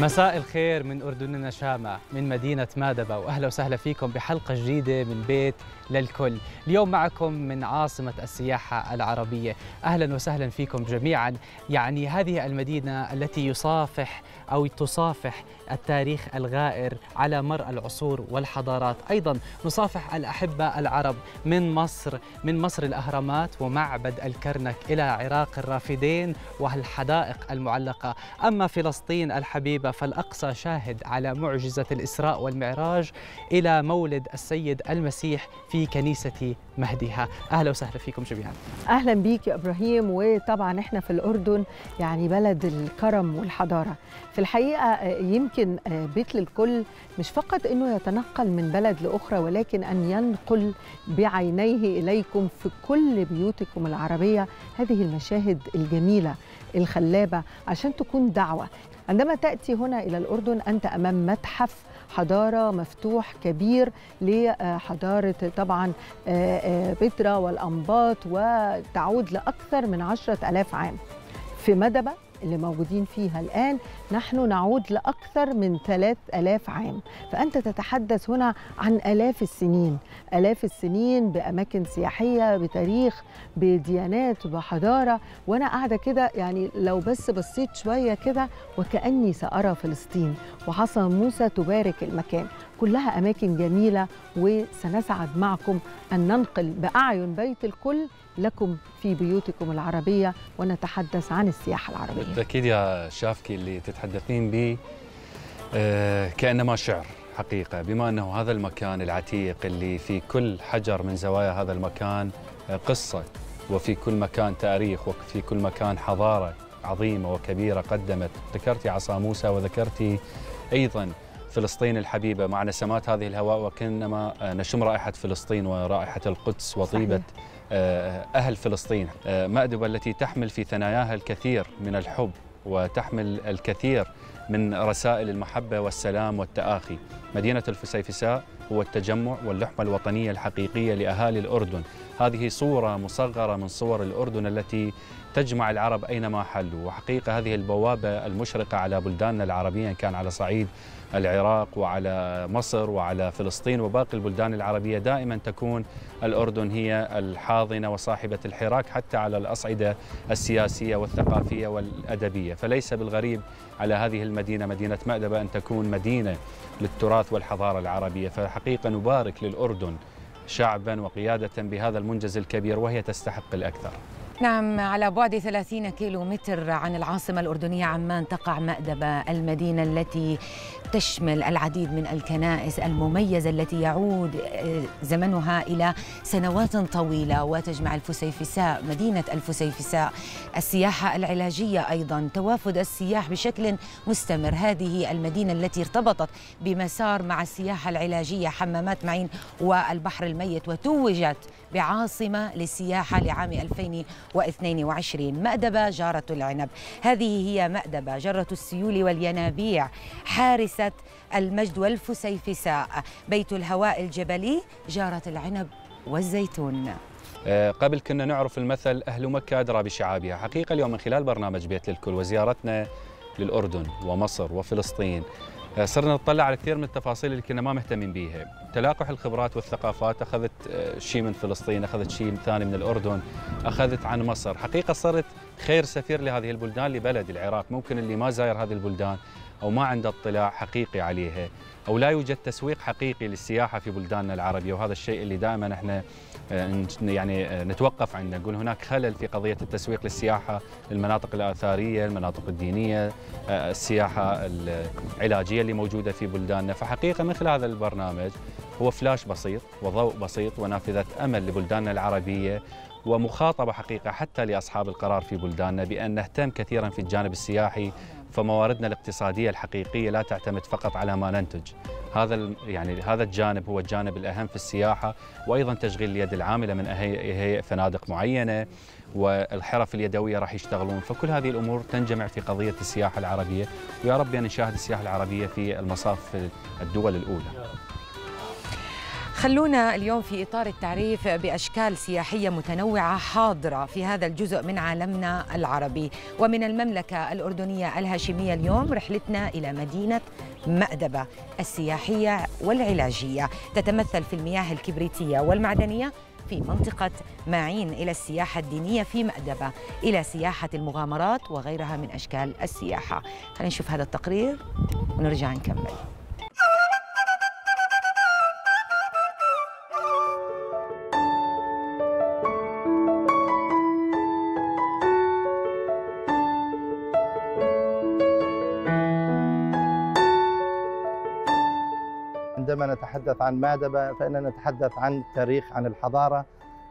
مساء الخير من أردننا شامة من مدينة مأدبا، وأهلا وسهلا فيكم بحلقة جديدة من بيت للكل. اليوم معكم من عاصمة السياحة العربية، أهلا وسهلا فيكم جميعا. يعني هذه المدينة التي يصافح أو تصافح التاريخ الغائر على مر العصور والحضارات، أيضا نصافح الأحبة العرب من مصر الأهرامات ومعبد الكرنك إلى عراق الرافدين والحدائق المعلقة. أما فلسطين الحبيبة فالأقصى شاهد على معجزة الإسراء والمعراج إلى مولد السيد المسيح في كنيسة مهديها. أهلا وسهلا فيكم جميعا. أهلا بيك يا إبراهيم. وطبعا إحنا في الأردن يعني بلد الكرم والحضارة. في الحقيقة يمكن بيت للكل مش فقط أنه يتنقل من بلد لأخرى، ولكن أن ينقل بعينيه إليكم في كل بيوتكم العربية هذه المشاهد الجميلة الخلابة، عشان تكون دعوة. عندما تأتي هنا إلى الأردن أنت أمام متحف حضارة مفتوح كبير لحضارة طبعا بتراء والأنباط، وتعود لأكثر من 10,000 عام. في مأدبا اللي موجودين فيها الآن نحن نعود لأكثر من 3,000 عام، فأنت تتحدث هنا عن آلاف السنين بأماكن سياحية، بتاريخ، بديانات، بحضارة. وأنا قاعدة كده يعني لو بس بصيت شوية كده وكأني سأرى فلسطين وحصى موسى تبارك المكان. كلها أماكن جميلة، وسنسعد معكم أن ننقل بأعين بيت الكل لكم في بيوتكم العربية ونتحدث عن السياحة العربية. بالتأكيد يا شافكي، اللي تتحدثين به كأنما شعر حقيقة، بما أنه هذا المكان العتيق اللي في كل حجر من زوايا هذا المكان قصة، وفي كل مكان تاريخ، وفي كل مكان حضارة عظيمة وكبيرة قدمت. ذكرتي عصا موسى وذكرتي أيضاً فلسطين الحبيبة مع نسمات هذه الهواء، وكأنما نشم رائحة فلسطين ورائحة القدس وطيبة أهل فلسطين. مأدبا التي تحمل في ثناياها الكثير من الحب، وتحمل الكثير من رسائل المحبة والسلام والتآخي. مدينة الفسيفساء هو التجمع واللحمة الوطنية الحقيقية لأهالي الأردن. هذه صورة مصغرة من صور الأردن التي تجمع العرب أينما حلوا، وحقيقة هذه البوابة المشرقة على بلداننا العربية، إن كان على صعيد العراق وعلى مصر وعلى فلسطين وباقي البلدان العربية، دائما تكون الأردن هي الحاضنة وصاحبة الحراك حتى على الأصعدة السياسية والثقافية والأدبية. فليس بالغريب على هذه المدينة، مدينة مأدبا، أن تكون مدينة للتراث والحضارة العربية. فحقيقة نبارك للأردن شعبا وقيادة بهذا المنجز الكبير، وهي تستحق الأكثر. نعم، على بعد 30 كيلومتر عن العاصمة الأردنية عمان تقع مأدبا، المدينة التي تشمل العديد من الكنائس المميزة التي يعود زمنها إلى سنوات طويلة، وتجمع الفسيفساء، مدينة الفسيفساء، السياحة العلاجية، أيضا توافد السياح بشكل مستمر. هذه المدينة التي ارتبطت بمسار مع السياحة العلاجية، حمامات معين والبحر الميت، وتوجت بعاصمة للسياحة لعام 2022. مأدبا جارة العنب، هذه هي مأدبا جارة السيول والينابيع، حارسة المجد والفسيفساء، بيت الهواء الجبلي، جارة العنب والزيتون. قبل كنا نعرف المثل أهل مكة أدرى بشعابها. حقيقة اليوم من خلال برنامج بيت للكل وزيارتنا للأردن ومصر وفلسطين، صرنا نطلع على كثير من التفاصيل اللي كنا ما مهتمين بيها. تلاقح الخبرات والثقافات، أخذت شيء من فلسطين، أخذت شيء ثاني من الأردن، أخذت عن مصر. حقيقة صرت خير سفير لهذه البلدان، لبلد العراق. ممكن اللي ما زاير هذه البلدان أو ما عنده اطلاع حقيقي عليها، أو لا يوجد تسويق حقيقي للسياحة في بلداننا العربية، وهذا الشيء اللي دائما احنا يعني نتوقف عنه، نقول هناك خلل في قضية التسويق للسياحة للمناطق الآثارية، المناطق الدينية، السياحة العلاجية اللي موجودة في بلداننا. فحقيقة مثل هذا البرنامج هو فلاش بسيط وضوء بسيط ونافذة أمل لبلداننا العربية، ومخاطبة حقيقة حتى لأصحاب القرار في بلداننا بأن نهتم كثيرا في الجانب السياحي. فمواردنا الاقتصادية الحقيقية لا تعتمد فقط على ما ننتج. هذا الجانب هو الجانب الأهم في السياحة، وأيضا تشغيل اليد العاملة من هيئة فنادق معينة، والحرف اليدوية راح يشتغلون. فكل هذه الأمور تنجمع في قضية السياحة العربية، ويا رب أن نشاهد السياحة العربية في المصاف الدول الأولى. خلونا اليوم في إطار التعريف بأشكال سياحية متنوعة حاضرة في هذا الجزء من عالمنا العربي. ومن المملكة الأردنية الهاشمية اليوم رحلتنا إلى مدينة مأدبا السياحية والعلاجية، تتمثل في المياه الكبريتية والمعدنية في منطقة معين، إلى السياحة الدينية في مأدبا، إلى سياحة المغامرات وغيرها من أشكال السياحة. خلينا نشوف هذا التقرير ونرجع نكمل. عندما نتحدث عن مأدبا فإننا نتحدث عن تاريخ، عن الحضارة،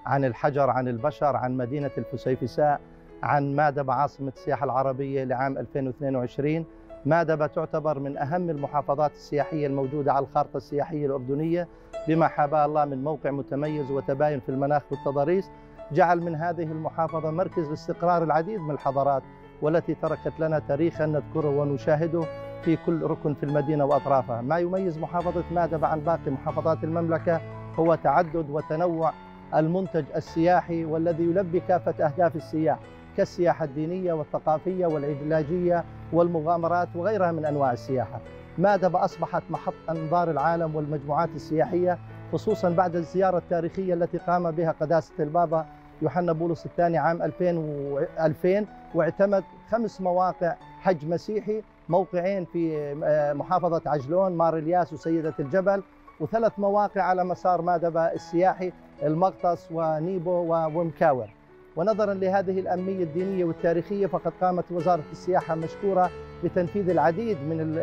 عن الحجر، عن البشر، عن مدينة الفسيفساء، عن مأدبا عاصمة السياحة العربية لعام 2022. مأدبا تعتبر من أهم المحافظات السياحية الموجودة على الخارطة السياحية الأردنية، بما حباه الله من موقع متميز وتباين في المناخ والتضاريس، جعل من هذه المحافظة مركز لاستقرار العديد من الحضارات، والتي تركت لنا تاريخا نذكره ونشاهده في كل ركن في المدينة وأطرافها. ما يميز محافظة مأدبا عن باقي محافظات المملكة هو تعدد وتنوع المنتج السياحي، والذي يلبي كافة أهداف السياح كالسياحة الدينية والثقافية والعلاجية والمغامرات وغيرها من أنواع السياحة. مأدبا أصبحت محط أنظار العالم والمجموعات السياحية، خصوصا بعد الزيارة التاريخية التي قام بها قداسة البابا يوحنا بولس الثاني عام 2000، واعتمد 5 مواقع حج مسيحي، موقعين في محافظة عجلون، مار الياس وسيدة الجبل، و3 مواقع على مسار مأدبا السياحي، المغطس ونيبو ومكاور. ونظرا لهذه الأهمية الدينية والتاريخية، فقد قامت وزارة السياحة مشكورة بتنفيذ العديد من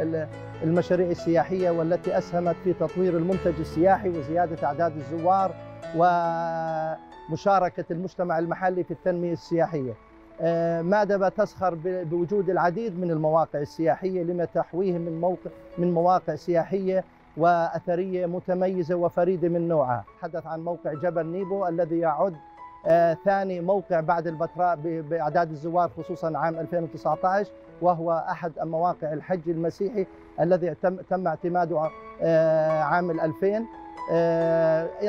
المشاريع السياحية، والتي أسهمت في تطوير المنتج السياحي وزيادة أعداد الزوار ومشاركة المجتمع المحلي في التنمية السياحية. مأدبا تسخر بوجود العديد من المواقع السياحية، لما تحويه من مواقع سياحية وأثرية متميزة وفريدة من نوعها. حدث عن موقع جبل نيبو الذي يعد ثاني موقع بعد البتراء بأعداد الزوار، خصوصا عام 2019، وهو أحد مواقع الحج المسيحي الذي تم اعتماده عام 2000.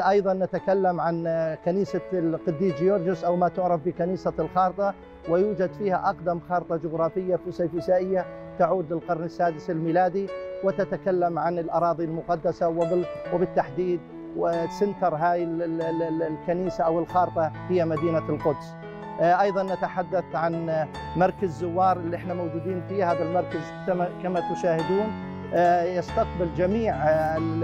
أيضا نتكلم عن كنيسة القديس جورجوس، أو ما تعرف بكنيسة الخارطة، ويوجد فيها أقدم خارطة جغرافية فسيفسائية تعود للقرن السادس الميلادي، وتتكلم عن الأراضي المقدسة، وبالتحديد وسنتر هاي الكنيسة أو الخارطة هي مدينة القدس. أيضا نتحدث عن مركز زوار اللي احنا موجودين فيه. هذا المركز كما تشاهدون يستقبل جميع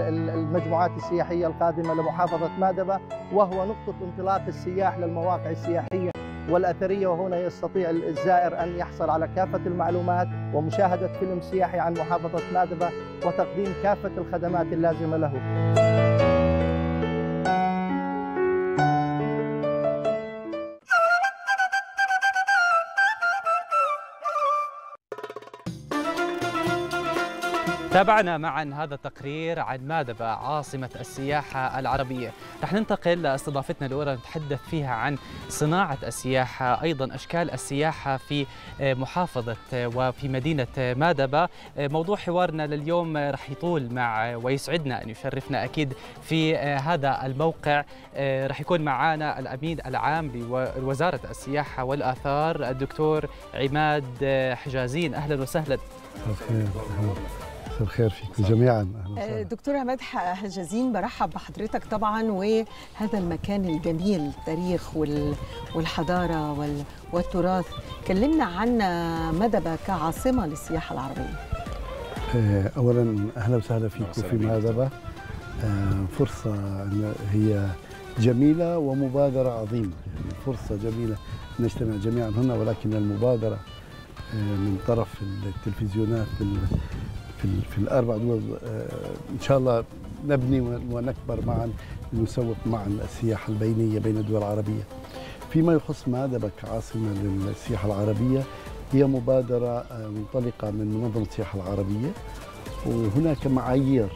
المجموعات السياحية القادمة لمحافظة مأدبا، وهو نقطة انطلاق السياح للمواقع السياحية والأثرية. وهنا يستطيع الزائر أن يحصل على كافة المعلومات ومشاهدة فيلم سياحي عن محافظة مأدبا وتقديم كافة الخدمات اللازمة له. تابعنا معا هذا التقرير عن مأدبا عاصمة السياحة العربية. رح ننتقل لاستضافتنا الأولى، نتحدث فيها عن صناعة السياحة، أيضا أشكال السياحة في محافظة وفي مدينة مأدبا. موضوع حوارنا لليوم رح يطول مع، ويسعدنا أن يشرفنا أكيد في هذا الموقع، رح يكون معنا الأمين العام لوزارة السياحة والآثار الدكتور عماد حجازين. أهلا وسهلا. الخير فيكم جميعا. دكتور عماد حجازين، برحب بحضرتك طبعا، وهذا المكان الجميل، التاريخ والحضاره والتراث. كلمنا عن مأدبا كعاصمه للسياحه العربيه. اولا اهلا وسهلا فيكم في مأدبا، فرصه هي جميله ومبادره عظيمه، يعني فرصه جميله نجتمع جميعا هنا، ولكن المبادره من طرف التلفزيونات في الأربع دول. إن شاء الله نبني ونكبر معا، نسوق معا السياحة البينية بين الدول العربية. فيما يخص مأدبا كعاصمة للسياحة العربية، هي مبادرة منطلقة من منظمة السياحة العربية، وهناك معايير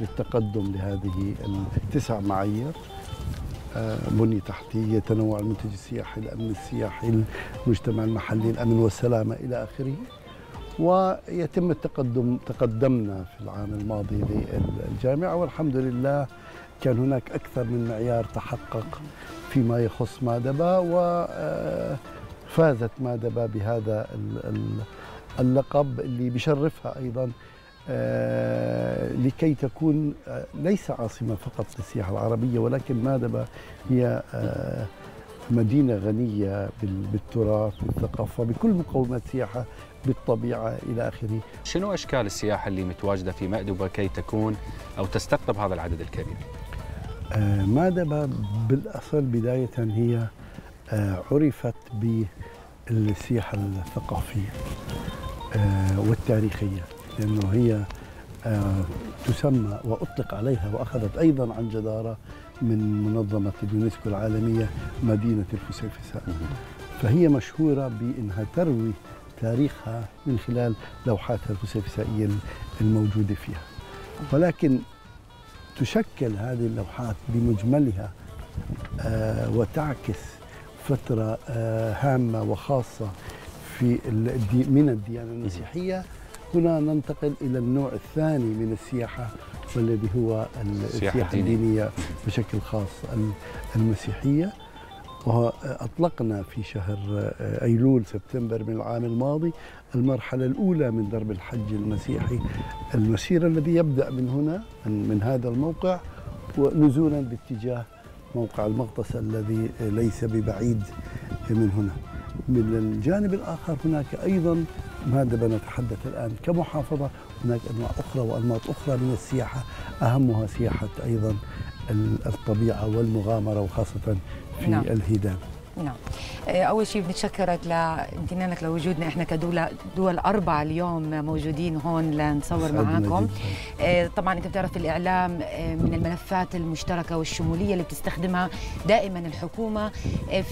للتقدم لهذه ال9 معايير: بنية تحتية، تنوع المنتج السياحي، الأمن السياحي، المجتمع المحلي، الأمن والسلامة، إلى آخره. ويتم التقدم، تقدمنا في العام الماضي للجامعة، والحمد لله كان هناك أكثر من معيار تحقق فيما يخص مأدبا، وفازت مأدبا بهذا اللقب اللي بيشرفها أيضاً لكي تكون ليس عاصمة فقط للسياحة العربية، ولكن مأدبا هي مدينة غنية بالتراث والثقافة بكل مقومات سياحة بالطبيعة إلى آخره. شنو أشكال السياحة اللي متواجدة في مأدبا كي تكون أو تستقطب هذا العدد الكبير؟ مأدبا بالأصل بداية هي عرفت بالسياحة الثقافية والتاريخية، لأنه هي تسمى وأطلق عليها وأخذت أيضاً عن جدارة من منظمة اليونسكو العالمية مدينة الفسيفساء، فهي مشهورة بأنها تروي تاريخها من خلال لوحاتها الفسيفسائية الموجودة فيها، ولكن تشكل هذه اللوحات بمجملها وتعكس فترة هامة وخاصة في من الديانة المسيحية. هنا ننتقل إلى النوع الثاني من السياحة والذي هو السياحة الدينية بشكل خاص المسيحية، وأطلقنا في شهر أيلول سبتمبر من العام الماضي المرحلة الأولى من درب الحج المسيحي، المسير الذي يبدأ من هنا من هذا الموقع ونزولا باتجاه موقع المغطس الذي ليس ببعيد من هنا. من الجانب الآخر هناك أيضا مأدبا نتحدث الآن كمحافظة، هناك أنواع أخرى وأنماط أخرى من السياحة، أهمها سياحة أيضا الطبيعة والمغامرة وخاصة في نعم. الهدام. نعم، أول شيء بنتشكرك لامتنانك لوجودنا، إحنا كدولة دول 4 اليوم موجودين هون لنصور معاكم. طبعا أنت بتعرف الإعلام من الملفات المشتركة والشمولية اللي بتستخدمها دائما الحكومة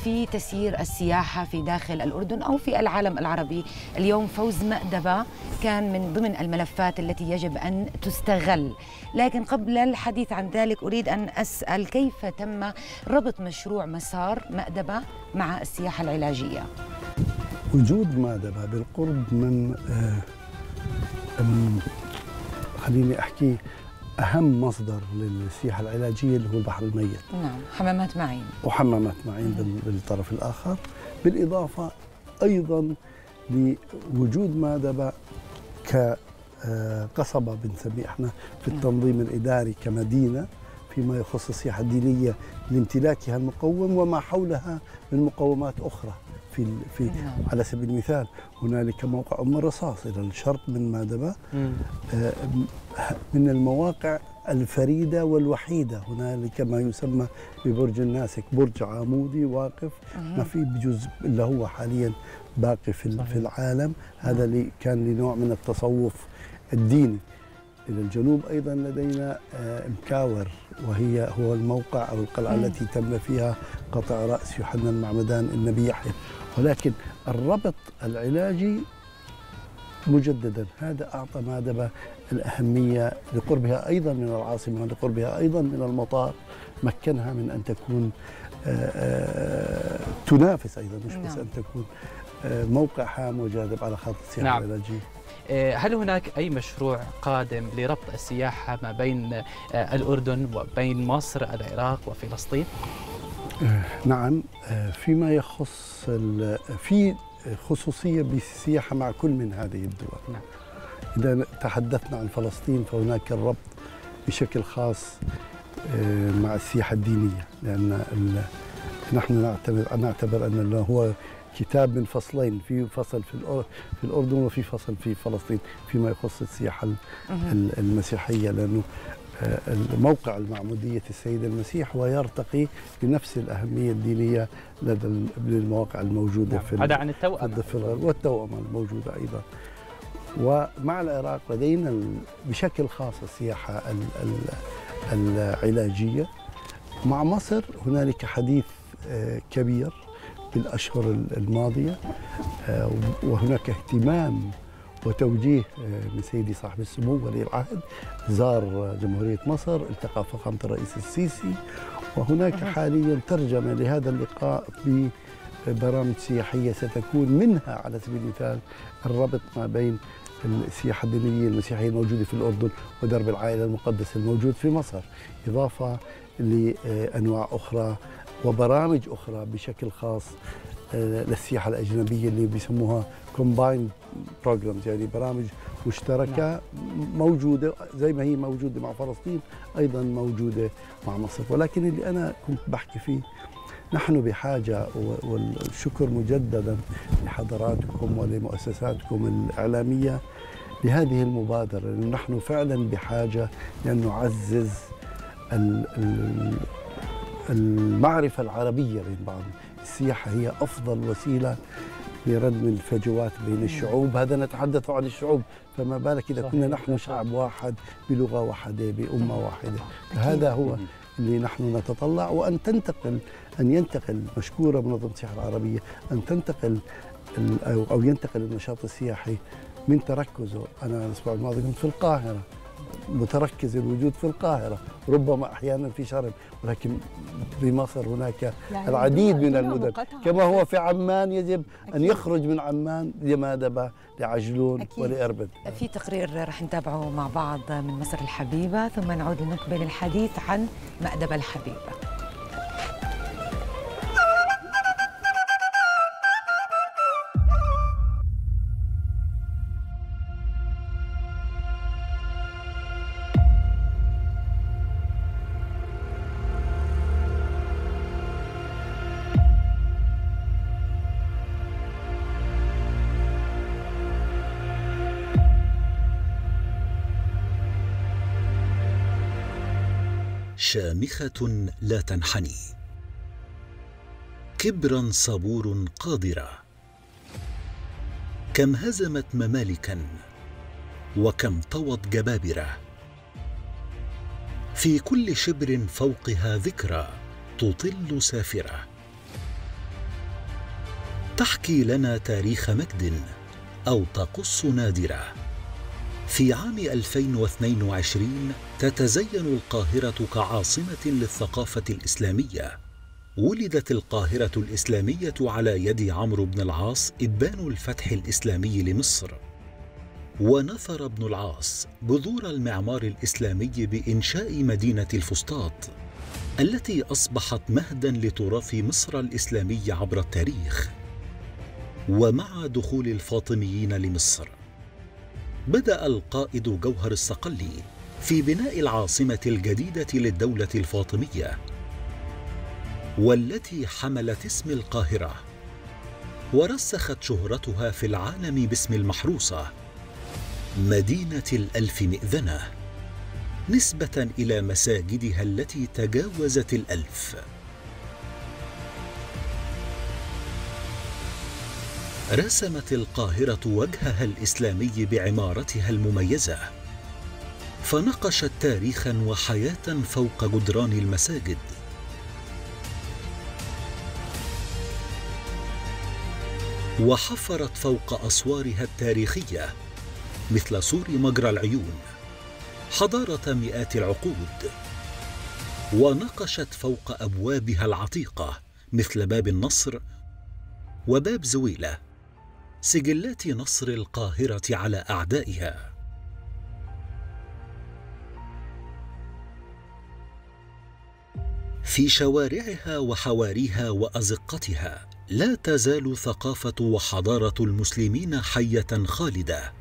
في تسيير السياحة في داخل الأردن أو في العالم العربي. اليوم فوز مأدبا كان من ضمن الملفات التي يجب أن تستغل، لكن قبل الحديث عن ذلك أريد أن أسأل كيف تم ربط مشروع مسار مأدبا مع السياحة العلاجية؟ وجود مأدبا بالقرب من خليني أحكي أهم مصدر للسياحة العلاجية اللي هو البحر الميت. نعم، حمامات معين وحمامات معين بالطرف الآخر، بالإضافة أيضا لوجود مأدبا كقصبة بنسميه احنا في التنظيم الإداري كمدينة فيما يخص السياحة الدينية لامتلاكها المقوم وما حولها من مقومات أخرى. في على سبيل المثال هنالك موقع أم الرصاص إلى الشرق من مأدبا، من المواقع الفريدة والوحيدة. هنالك ما يسمى ببرج الناسك، برج عمودي واقف ما في بجزء اللي هو حاليا باقي في العالم. هذا اللي كان لنوع من التصوف الديني. إلى الجنوب أيضاً لدينا مكاور، هو الموقع أو القلعة التي تم فيها قطع رأس يوحنا المعمدان النبي يحيى، ولكن الربط العلاجي مجدداً هذا أعطى مأدبا الأهمية لقربها أيضاً من العاصمة ولقربها أيضاً من المطار، مكنها من أن تكون تنافس أيضاً مش بس أن تكون موقع هام وجاذب على خط السياحة العلاجية. هل هناك أي مشروع قادم لربط السياحة ما بين الأردن وبين مصر العراق وفلسطين؟ نعم، فيما يخص في خصوصية بالسياحة مع كل من هذه الدول. نعم. إذا تحدثنا عن فلسطين فهناك الربط بشكل خاص مع السياحة الدينية، لأن نحن نعتبر أن هو كتاب من فصلين، في فصل في الأردن وفي فصل في فلسطين فيما يخص السياحة المسيحية، لأنه الموقع المعمودية السيد المسيح ويرتقي بنفس الأهمية الدينية لدى المواقع الموجودة في هذا عن التوأمة والتوأمة الموجودة أيضا. ومع العراق لدينا بشكل خاص السياحة العلاجية. مع مصر هنالك حديث كبير الأشهر الماضية، وهناك اهتمام وتوجيه من سيدي صاحب السمو ولي العهد، زار جمهورية مصر، التقى فخامة الرئيس السيسي، وهناك حاليا ترجمة لهذا اللقاء ببرامج سياحية ستكون منها على سبيل المثال الربط ما بين السياحة الدينية المسيحية الموجودة في الأردن ودرب العائلة المقدسة الموجود في مصر، إضافة لأنواع أخرى وبرامج أخرى بشكل خاص للسياحة الأجنبية اللي بيسموها combined programs، يعني برامج مشتركة موجودة زي ما هي موجودة مع فلسطين أيضا موجودة مع مصر. ولكن اللي أنا كنت بحكي فيه، نحن بحاجة، والشكر مجددا لحضراتكم ولمؤسساتكم الإعلامية لهذه المبادرة، لأنه نحن فعلا بحاجة لأن نعزز المعرفة العربية بين بعض. السياحة هي أفضل وسيلة لردم الفجوات بين الشعوب، هذا نتحدث عن الشعوب، فما بالك إذا كنا نحن شعب واحد بلغة واحدة بأمة واحدة. هذا هو اللي نحن نتطلع، وأن تنتقل، أن ينتقل، مشكورة منظمة السياحة العربية، أن تنتقل أو ينتقل النشاط السياحي من تركزه. أنا الأسبوع الماضي كنت في القاهرة، متركز الوجود في القاهرة، ربما أحيانا في شرم، ولكن بمصر هناك العديد من المدن، كما هو في عمان يجب أن يخرج من عمان لمأدبا، لعجلون ولأربد. في تقرير رح نتابعه مع بعض من مصر الحبيبة، ثم نعود لنكمل الحديث عن مأدبا الحبيبة. شامخة لا تنحني، كبرا صبور قادرة، كم هزمت ممالكا وكم طوت جبابرة، في كل شبر فوقها ذكرى تطل سافرة، تحكي لنا تاريخ مجد أو تقص نادرة. في عام 2022 تتزين القاهرة كعاصمة للثقافة الإسلامية. ولدت القاهرة الإسلامية على يد عمرو بن العاص إبان الفتح الإسلامي لمصر، ونثر ابن العاص بذور المعمار الإسلامي بإنشاء مدينة الفسطاط التي أصبحت مهداً لتراث مصر الإسلامي عبر التاريخ. ومع دخول الفاطميين لمصر بدأ القائد جوهر الصقلي في بناء العاصمة الجديدة للدولة الفاطمية، والتي حملت اسم القاهرة ورسخت شهرتها في العالم باسم المحروسة، مدينة الألف مئذنة، نسبة إلى مساجدها التي تجاوزت 1000. رسمت القاهرة وجهها الإسلامي بعمارتها المميزة، فنقشت تاريخاً وحياة فوق جدران المساجد. وحفرت فوق أسوارها التاريخية مثل سور مجرى العيون حضارة مئات العقود، ونقشت فوق أبوابها العتيقة مثل باب النصر وباب زويلة، سجلات نصر القاهرة على أعدائها. في شوارعها وحواريها وأزقتها لا تزال ثقافة وحضارة المسلمين حية خالدة،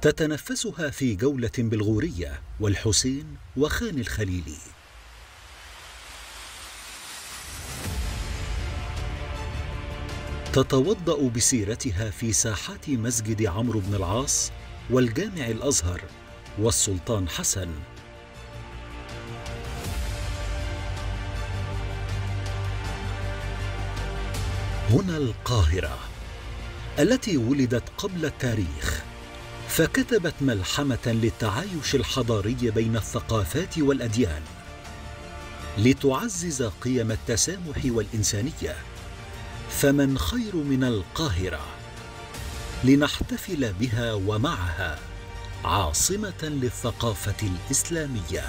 تتنفسها في جولة بالغورية والحسين وخان الخليلي. تتوضأ بسيرتها في ساحات مسجد عمرو بن العاص والجامع الأزهر والسلطان حسن، هنا القاهرة التي ولدت قبل التاريخ، فكتبت ملحمة للتعايش الحضاري بين الثقافات والأديان، لتعزز قيم التسامح والإنسانية. فمن خير من القاهرة لنحتفل بها ومعها، عاصمة للثقافة الإسلامية.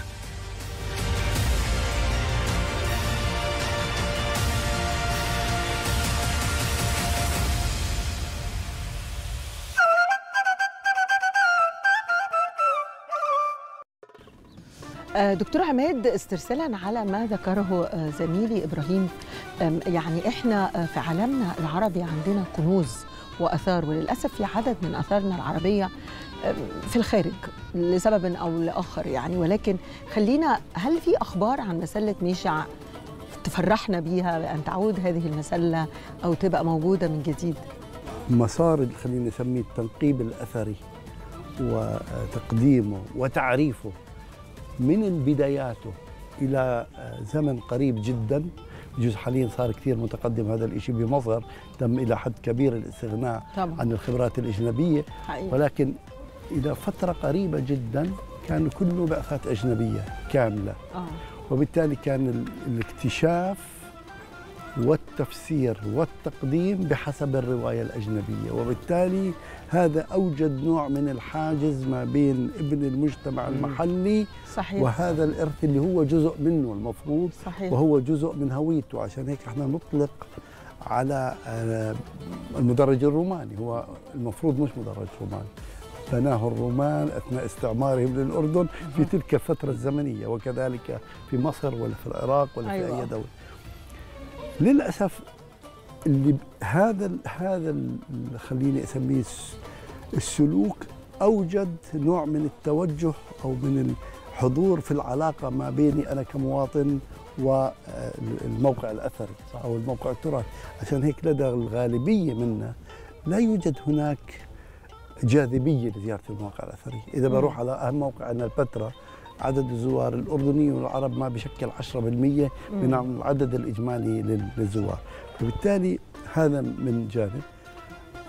دكتور عماد، استرسالا على ما ذكره زميلي إبراهيم، يعني إحنا في عالمنا العربي عندنا كنوز وأثار، وللأسف في عدد من أثارنا العربية في الخارج لسبب أو لآخر يعني، ولكن خلينا، هل في أخبار عن مسلة ميشع تفرحنا بيها بأن تعود هذه المسلة أو تبقى موجودة من جديد؟ مسار، خلينا نسميه التنقيب الأثري وتقديمه وتعريفه من بداياته إلى زمن قريب جدا، بجوز حاليا صار كثير متقدم هذا الشيء بمصر، تم إلى حد كبير الاستغناء طبعا عن الخبرات الأجنبية حقيقة. ولكن إلى فترة قريبة جدا كان كله بعثات أجنبية كاملة وبالتالي كان الاكتشاف والتفسير والتقديم بحسب الرواية الأجنبية، وبالتالي هذا أوجد نوع من الحاجز ما بين ابن المجتمع المحلي صحيح. وهذا الإرث اللي هو جزء منه المفروض صحيح. وهو جزء من هويته، عشان هيك احنا نطلق على المدرج الروماني، هو المفروض مش مدرج روماني، بناه الرومان أثناء استعمارهم للأردن في تلك الفترة الزمنية، وكذلك في مصر ولا في العراق ولا في أيوة. أي دولة. للأسف اللي هذا خليني أسميه السلوك أوجد نوع من التوجه أو من الحضور في العلاقة ما بيني أنا كمواطن والموقع الأثري أو الموقع التراثي، عشان هيك لدى الغالبية منا لا يوجد هناك جاذبية لزيارة المواقع الأثرية. إذا بروح على أهم موقع أنا البتراء، عدد الزوار الأردني والعرب ما بشكل 10% من العدد الإجمالي للزوار، وبالتالي هذا من جانب،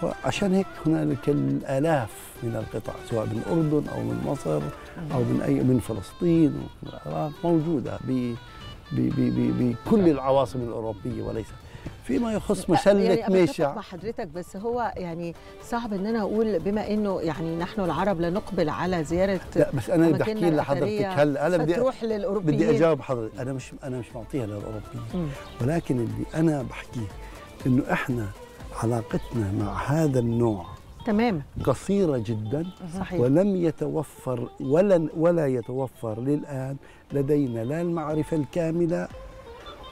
وعشان هيك هنالك الآلاف من القطع سواء من الأردن أو من مصر أو من فلسطين ومن العراق موجودة بكل العواصم الأوروبية. وليس فيما يخص مسلة يعني ميشع مع حضرتك، بس هو يعني صعب ان انا اقول بما انه يعني نحن العرب لا نقبل على زيارة، لا بس انا بدي احكي لحضرتك هلا بدي اجاوب حضرتك، انا مش معطيها للاوروبيين، ولكن اللي انا بحكيه انه احنا علاقتنا مع هذا النوع تمام قصيرة جدا صحيح. ولم يتوفر ولا يتوفر للآن لدينا لا المعرفة الكاملة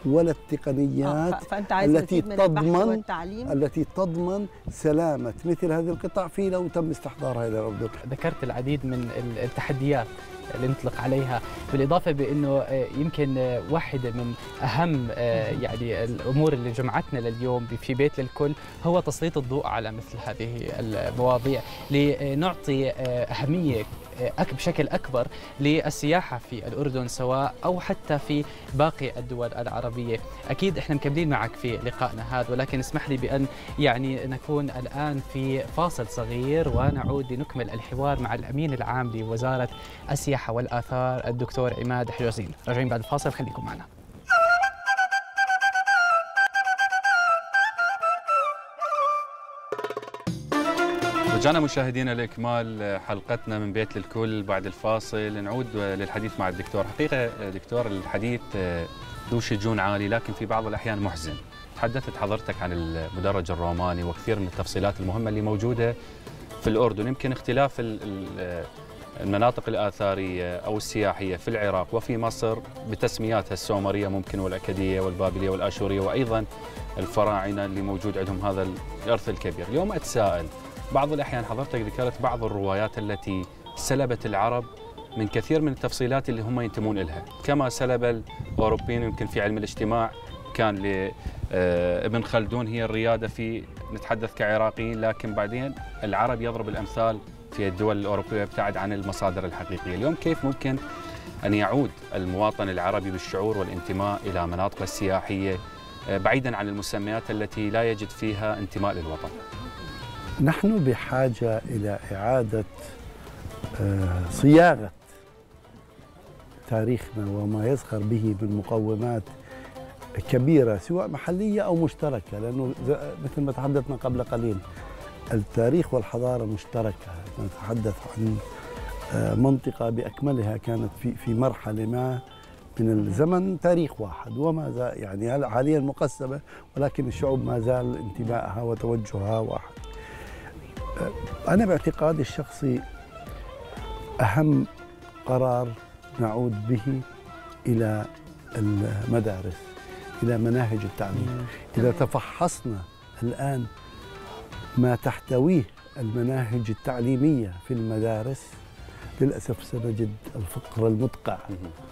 ولا التقنيات التي تضمن سلامة مثل هذه القطع في لو تم استحضارها إلى الأردن. ذكرت العديد من التحديات اللي نطلق عليها، بالإضافة بأنه يمكن واحدة من أهم يعني الأمور اللي جمعتنا لليوم في بيت للكل هو تسليط الضوء على مثل هذه المواضيع لنعطي أهمية بشكل أكبر للسياحة في الأردن سواء أو حتى في باقي الدول العربية. أكيد إحنا مكملين معك في لقائنا هذا، ولكن اسمح لي بأن يعني نكون الآن في فاصل صغير ونعود لنكمل الحوار مع الأمين العام لوزارة السياحة والآثار الدكتور عماد حجازين. راجعين بعد الفاصل، خليكم معنا. رجعنا مشاهدينا لإكمال حلقتنا من بيت للكل بعد الفاصل. نعود للحديث مع الدكتور. حقيقة دكتور الحديث ذو شجون عالي لكن في بعض الأحيان محزن. تحدثت حضرتك عن المدرج الروماني وكثير من التفصيلات المهمة اللي موجودة في الأردن. يمكن اختلاف المناطق الآثارية أو السياحية في العراق وفي مصر بتسمياتها السومرية ممكن والأكدية والبابلية والآشورية وأيضا الفراعنة اللي موجود عندهم هذا الإرث الكبير. اليوم أتساءل، بعض الأحيان حضرتك ذكرت بعض الروايات التي سلبت العرب من كثير من التفصيلات اللي هم ينتمون إلها، كما سلب الأوروبيين يمكن في علم الاجتماع كان لابن خلدون هي الريادة في نتحدث كعراقيين، لكن بعدين العرب يضرب الأمثال في الدول الأوروبية ويبتعد عن المصادر الحقيقية. اليوم كيف ممكن أن يعود المواطن العربي بالشعور والانتماء إلى مناطق السياحية بعيداً عن المسميات التي لا يجد فيها انتماء للوطن؟ نحن بحاجة إلى إعادة صياغة تاريخنا وما يزخر به من مقومات كبيرة سواء محلية أو مشتركة، لأنه مثل ما تحدثنا قبل قليل التاريخ والحضارة مشتركة. نتحدث عن منطقة بأكملها كانت في مرحلة ما من الزمن تاريخ واحد، وما زال يعني هلا حاليا مقسمة، ولكن الشعوب ما زال انتمائها وتوجهها واحد. أنا باعتقادي الشخصي أهم قرار نعود به إلى المدارس، إلى مناهج التعليم. إذا تفحصنا الآن ما تحتويه المناهج التعليمية في المدارس، للأسف سنجد الفقر المدقع.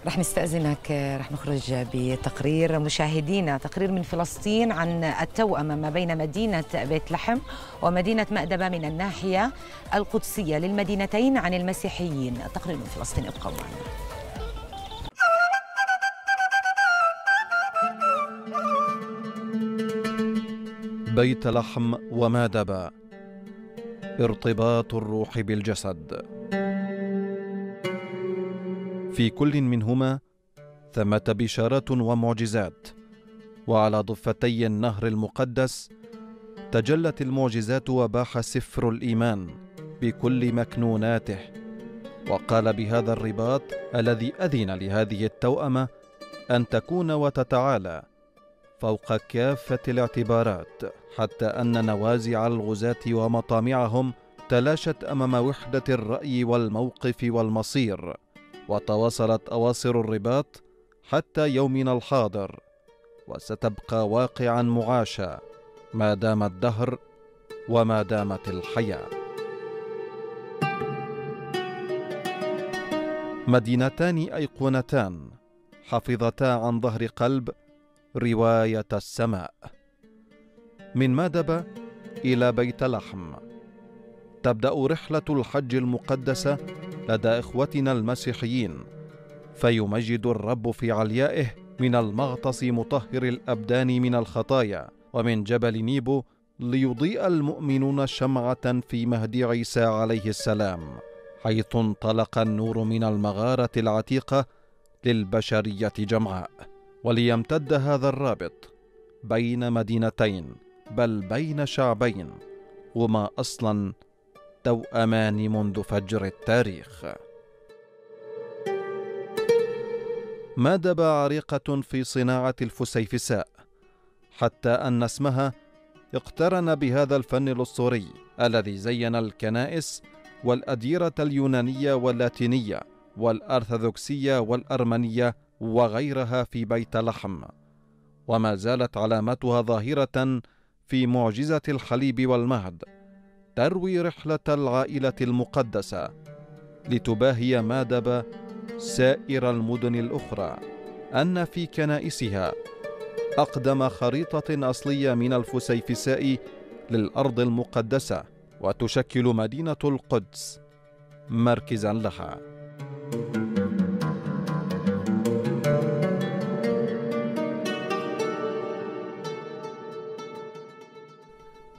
رح نستأذنك، رح نخرج بتقرير مشاهدينا، تقرير من فلسطين عن التوأمة ما بين مدينة بيت لحم ومدينة مأدبا من الناحية القدسية للمدينتين عن المسيحيين. تقرير من فلسطين، ابقوا معنا. بيت لحم ومادبا، ارتباط الروح بالجسد. في كل منهما ثمة بشارات ومعجزات، وعلى ضفتي النهر المقدس تجلت المعجزات وباح سفر الإيمان بكل مكنوناته، وقال بهذا الرباط الذي أذن لهذه التوأمة أن تكون وتتعالى فوق كافة الاعتبارات، حتى أن نوازع الغزاة ومطامعهم تلاشت أمام وحدة الرأي والموقف والمصير، وتواصلت أواصر الرباط حتى يومنا الحاضر، وستبقى واقعا معاشا ما دام الدهر وما دامت الحياة. مدينتان أيقونتان حفظتا عن ظهر قلب رواية السماء. من مأدبا إلى بيت لحم تبدأ رحلة الحج المقدسة لدى إخوتنا المسيحيين، فيمجد الرب في عليائه من المغطس مطهر الأبدان من الخطايا، ومن جبل نيبو ليضيء المؤمنون شمعة في مهد عيسى عليه السلام، حيث انطلق النور من المغارة العتيقة للبشرية جمعاء. وليمتد هذا الرابط بين مدينتين، بل بين شعبين، وما أصلاً توأمان منذ فجر التاريخ. مأدبا عريقة في صناعة الفسيفساء، حتى أن اسمها اقترن بهذا الفن الأسطوري الذي زين الكنائس والأديرة اليونانية واللاتينية والأرثوذكسية والأرمنية وغيرها في بيت لحم، وما زالت علامتها ظاهرة في معجزة الحليب والمهد، تروي رحلة العائلة المقدسة لتباهي مأدبا سائر المدن الأخرى أن في كنائسها أقدم خريطة أصلية من الفسيفساء للأرض المقدسة، وتشكل مدينة القدس مركزا لها.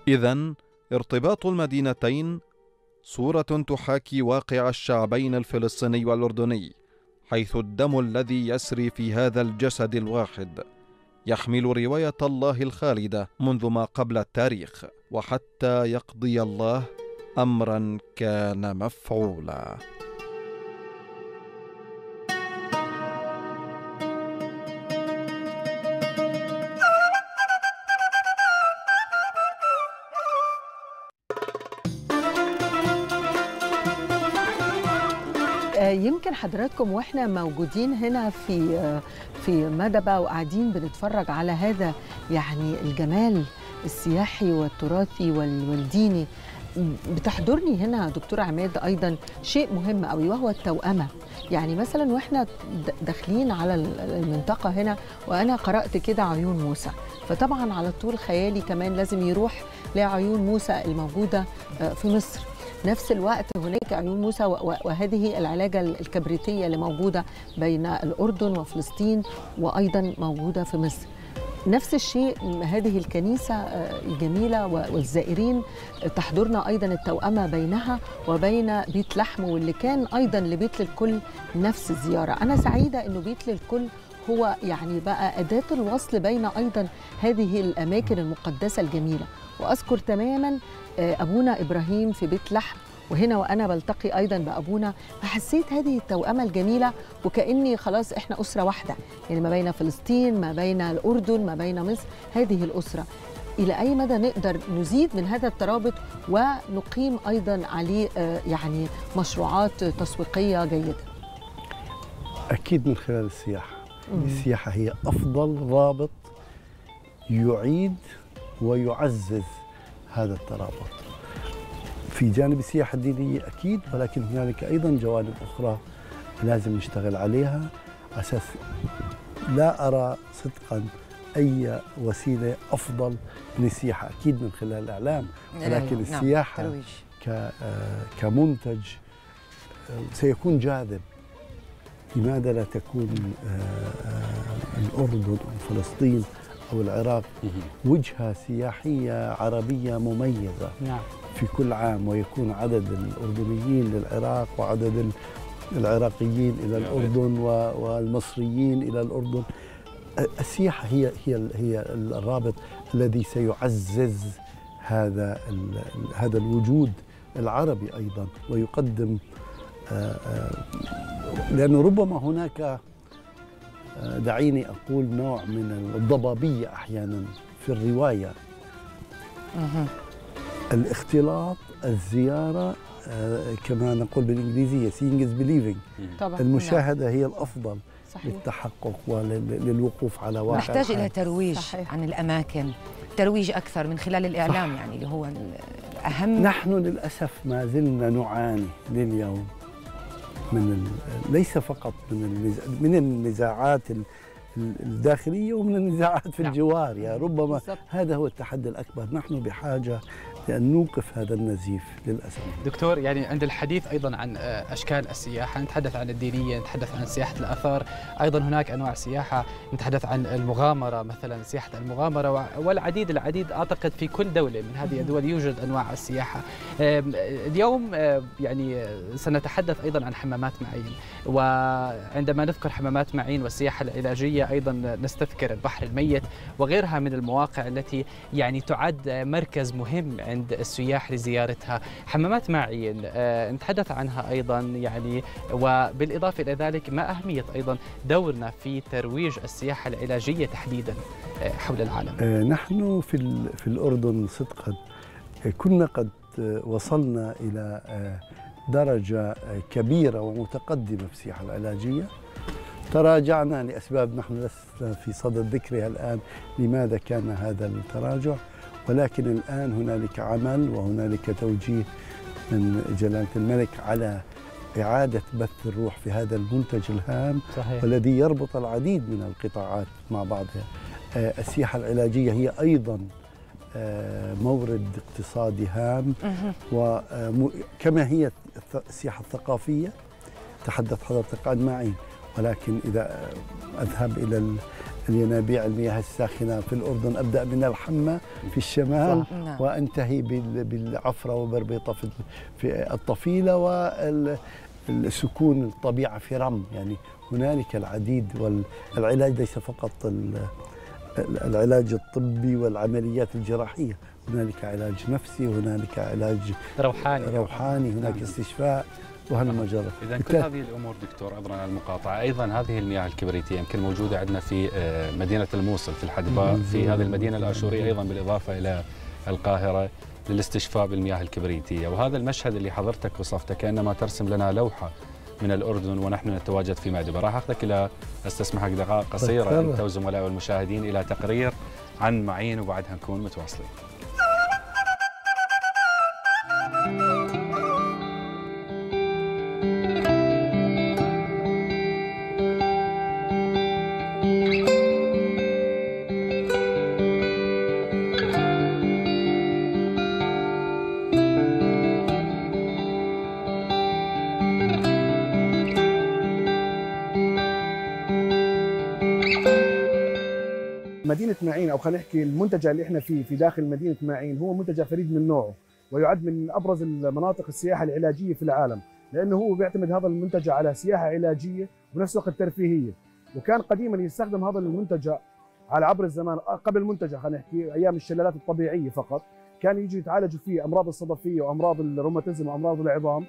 إذن ارتباط المدينتين صورة تحاكي واقع الشعبين الفلسطيني والأردني، حيث الدم الذي يسري في هذا الجسد الواحد يحمل رواية الله الخالدة منذ ما قبل التاريخ، وحتى يقضي الله أمرا كان مفعولا. يمكن حضراتكم واحنا موجودين هنا في مأدبا وقاعدين بنتفرج على هذا يعني الجمال السياحي والتراثي والديني، بتحضرني هنا دكتور عماد ايضا شيء مهم قوي وهو التوأمة. يعني مثلا واحنا داخلين على المنطقة هنا وانا قرأت كده عيون موسى، فطبعا على طول خيالي كمان لازم يروح لعيون موسى الموجودة في مصر. نفس الوقت هناك عيون موسى وهذه العلاجة الكبريتية اللي موجودة بين الأردن وفلسطين وأيضا موجودة في مصر. نفس الشيء هذه الكنيسة الجميلة والزائرين تحضرنا أيضا التوأمة بينها وبين بيت لحم، واللي كان أيضا لبيت للكل نفس الزيارة. أنا سعيدة أنه بيت للكل هو يعني بقى أداة الوصل بين أيضا هذه الأماكن المقدسة الجميلة، وأذكر تماما أبونا إبراهيم في بيت لحم، وهنا وأنا بلتقي أيضا بأبونا فحسيت هذه التوأمة الجميلة وكأني خلاص إحنا أسرة واحدة، يعني ما بين فلسطين ما بين الأردن ما بين مصر هذه الأسرة. إلى أي مدى نقدر نزيد من هذا الترابط ونقيم أيضا عليه يعني مشروعات تسويقية جيدة؟ أكيد من خلال السياحة. السياحة هي أفضل رابط يعيد ويعزز هذا الترابط. في جانب السياحة الدينية أكيد، ولكن هنالك أيضا جوانب أخرى لازم نشتغل عليها، أساس لا أرى صدقا أي وسيلة أفضل من السياحة. أكيد من خلال الإعلام، ولكن السياحة كمنتج سيكون جاذب. لماذا لا تكون الأردن أو فلسطين أو العراق وجهة سياحية عربية مميزة في كل عام، ويكون عدد الأردنيين للعراق وعدد العراقيين إلى الأردن والمصريين إلى الأردن. السياحة هي الرابط الذي سيعزز هذا الوجود العربي أيضا، ويقدم لأنه ربما هناك دعيني أقول نوع من الضبابية أحيانا في الرواية. الاختلاط، الزيارة كما نقول بالإنجليزية seeing is believing. المشاهدة هي الأفضل للتحقق وللوقوف على واقع. نحتاج إلى ترويج عن الأماكن، ترويج أكثر من خلال الإعلام، يعني اللي هو الأهم. نحن للأسف ما زلنا نعاني لليوم من ليس فقط من النزاعات الداخلية ومن النزاعات في الجوار، يعني ربما بالزبط. هذا هو التحدي الأكبر، نحن بحاجة لأن نوقف هذا النزيف للأسف. دكتور، يعني عند الحديث أيضا عن أشكال السياحة، نتحدث عن الدينية، نتحدث عن سياحة الآثار، أيضا هناك أنواع سياحة، نتحدث عن المغامرة مثلا، سياحة المغامرة والعديد العديد. أعتقد في كل دولة من هذه الدول يوجد أنواع السياحة. اليوم يعني سنتحدث أيضا عن حمامات معين، وعندما نذكر حمامات معين والسياحة العلاجية أيضا نستذكر البحر الميت وغيرها من المواقع التي يعني تعد مركز مهم عند السياح لزيارتها. حمامات معين نتحدث عنها أيضا، يعني وبالإضافة إلى ذلك ما أهمية أيضا دورنا في ترويج السياحة العلاجية تحديدا حول العالم. نحن في الأردن صدقا كنا قد وصلنا إلى درجة كبيرة ومتقدمة في السياحة العلاجية، تراجعنا لأسباب نحن لسنا في صدد ذكرها الآن لماذا كان هذا التراجع، ولكن الآن هنالك عمل وهنالك توجيه من جلالة الملك على إعادة بث الروح في هذا المنتج الهام. صحيح. والذي يربط العديد من القطاعات مع بعضها. السياحة العلاجية هي أيضا مورد اقتصادي هام، وكما هي السياحة الثقافية تحدث حضرتك عن معين، ولكن إذا أذهب إلى الينابيع المياه الساخنة في الأردن، أبدأ من الحمى في الشمال وأنتهي بالعفرة وبربيطة في الطفيلة، والسكون الطبيعة في رم. يعني هنالك العديد، والعلاج ليس فقط العلاج الطبي والعمليات الجراحية، هنالك علاج نفسي، هنالك علاج روحاني، هناك استشفاء وهنا مجرد. إذا كل هذه الأمور دكتور، عذرا على المقاطعة، أيضا هذه المياه الكبريتية يمكن موجودة عندنا في مدينة الموصل في الحدباء، في هذه المدينة الآشورية أيضا، بالإضافة إلى القاهرة للاستشفاء بالمياه الكبريتية. وهذا المشهد اللي حضرتك وصفته كأنما ترسم لنا لوحة من الأردن ونحن نتواجد في مأدبا. راح أخذك إلى استسمحك دقائق قصيرة أن توزم ولاء المشاهدين إلى تقرير عن معين، وبعدها نكون متواصلين. مدينة معين، أو خلينا نحكي المنتجع اللي احنا فيه في داخل مدينة معين، هو منتجع فريد من نوعه، ويعد من أبرز المناطق السياحة العلاجية في العالم، لأنه هو بيعتمد هذا المنتجع على سياحة علاجية وبنفس الوقت ترفيهية. وكان قديما يستخدم هذا المنتجع على عبر الزمان، قبل المنتجع خلينا نحكي أيام الشلالات الطبيعية فقط، كان يجي يتعالجوا فيه أمراض الصدفية وأمراض الروماتيزم وأمراض العظام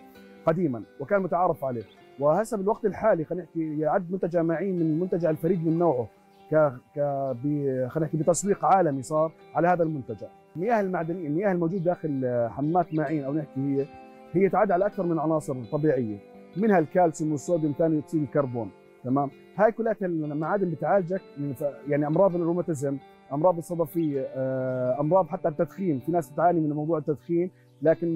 قديما، وكان متعارف عليه. وهسه بالوقت الحالي خلينا نحكي يعد منتجع معين من المنتجع الفريد من نوعه، خلينا نحكي بتسويق عالمي صار على هذا المنتجع. المياه المعدنيه، المياه الموجوده داخل حمامات معين او نحكي هي تعد على اكثر من عناصر طبيعيه، منها الكالسيوم والصوديوم ثاني اكسيد الكربون، تمام. هاي كلها المعادن بتعالجك يعني امراض الروماتيزم، امراض الصدفيه، امراض حتى التدخين، في ناس بتعاني من موضوع التدخين، لكن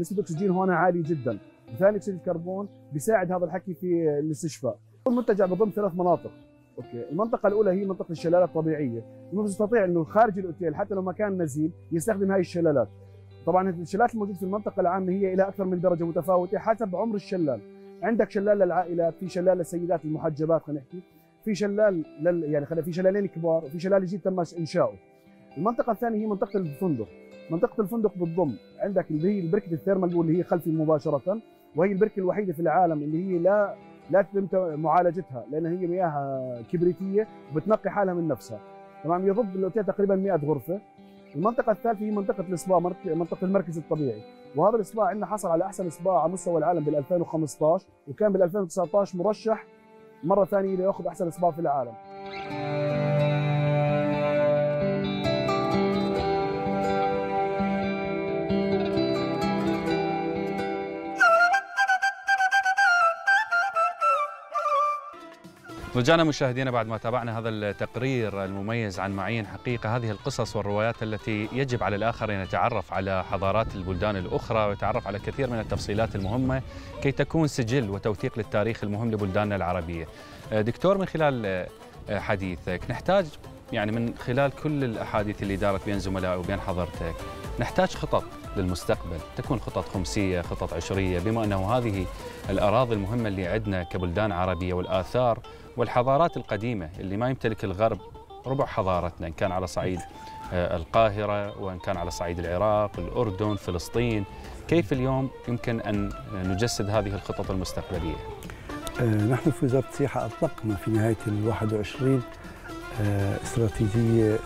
نسبه الاكسجين هون عاليه جدا، ثاني اكسيد الكربون بيساعد هذا الحكي في الاستشفاء. المنتجع بضم ثلاث مناطق. اوكي، المنطقة الأولى هي منطقة الشلالات الطبيعية، يستطيع انه خارج الأوتيل حتى لو مكان نزيل يستخدم هاي الشلالات. طبعا الشلالات الموجودة في المنطقة العامة هي إلى أكثر من درجة متفاوتة حسب عمر الشلال. عندك شلال للعائلات، في شلال للسيدات المحجبات خلينا نحكي، في شلال في شلالين كبار، وفي شلال جديد تم إنشاؤه. المنطقة الثانية هي منطقة الفندق. منطقة الفندق بتضم عندك اللي هي البركة الثيرمال بول اللي هي خلفي مباشرة، وهي البركة الوحيدة في العالم اللي هي لا تتم معالجتها لأن هي مياه كبريتية وبتنقي حالها من نفسها. تمام، يضم الأوتيل تقريبا 100 غرفة. المنطقة الثالثة هي منطقة السبا، منطقة المركز الطبيعي، وهذا السبا عندنا حصل على أحسن سبا على مستوى العالم بال 2015، وكان بال 2019 مرشح مرة ثانية ليأخذ أحسن سبا في العالم. رجعنا مشاهدينا بعد ما تابعنا هذا التقرير المميز عن معين. حقيقة هذه القصص والروايات التي يجب على الآخر أن يتعرف على حضارات البلدان الأخرى ويتعرف على كثير من التفصيلات المهمة كي تكون سجل وتوثيق للتاريخ المهم لبلداننا العربية. دكتور، من خلال حديثك نحتاج يعني من خلال كل الأحاديث اللي دارت بين زملائي وبين حضرتك نحتاج خطط للمستقبل، تكون خطط خمسية، خطط عشرية، بما أنه هذه الأراضي المهمة اللي عندنا كبلدان عربية والآثار والحضارات القديمة اللي ما يمتلك الغرب ربع حضارتنا، إن كان على صعيد القاهرة وإن كان على صعيد العراق، الأردن، فلسطين. كيف اليوم يمكن أن نجسد هذه الخطط المستقبلية؟ نحن في وزارة السياحة أطلقنا في نهاية ال 21 استراتيجية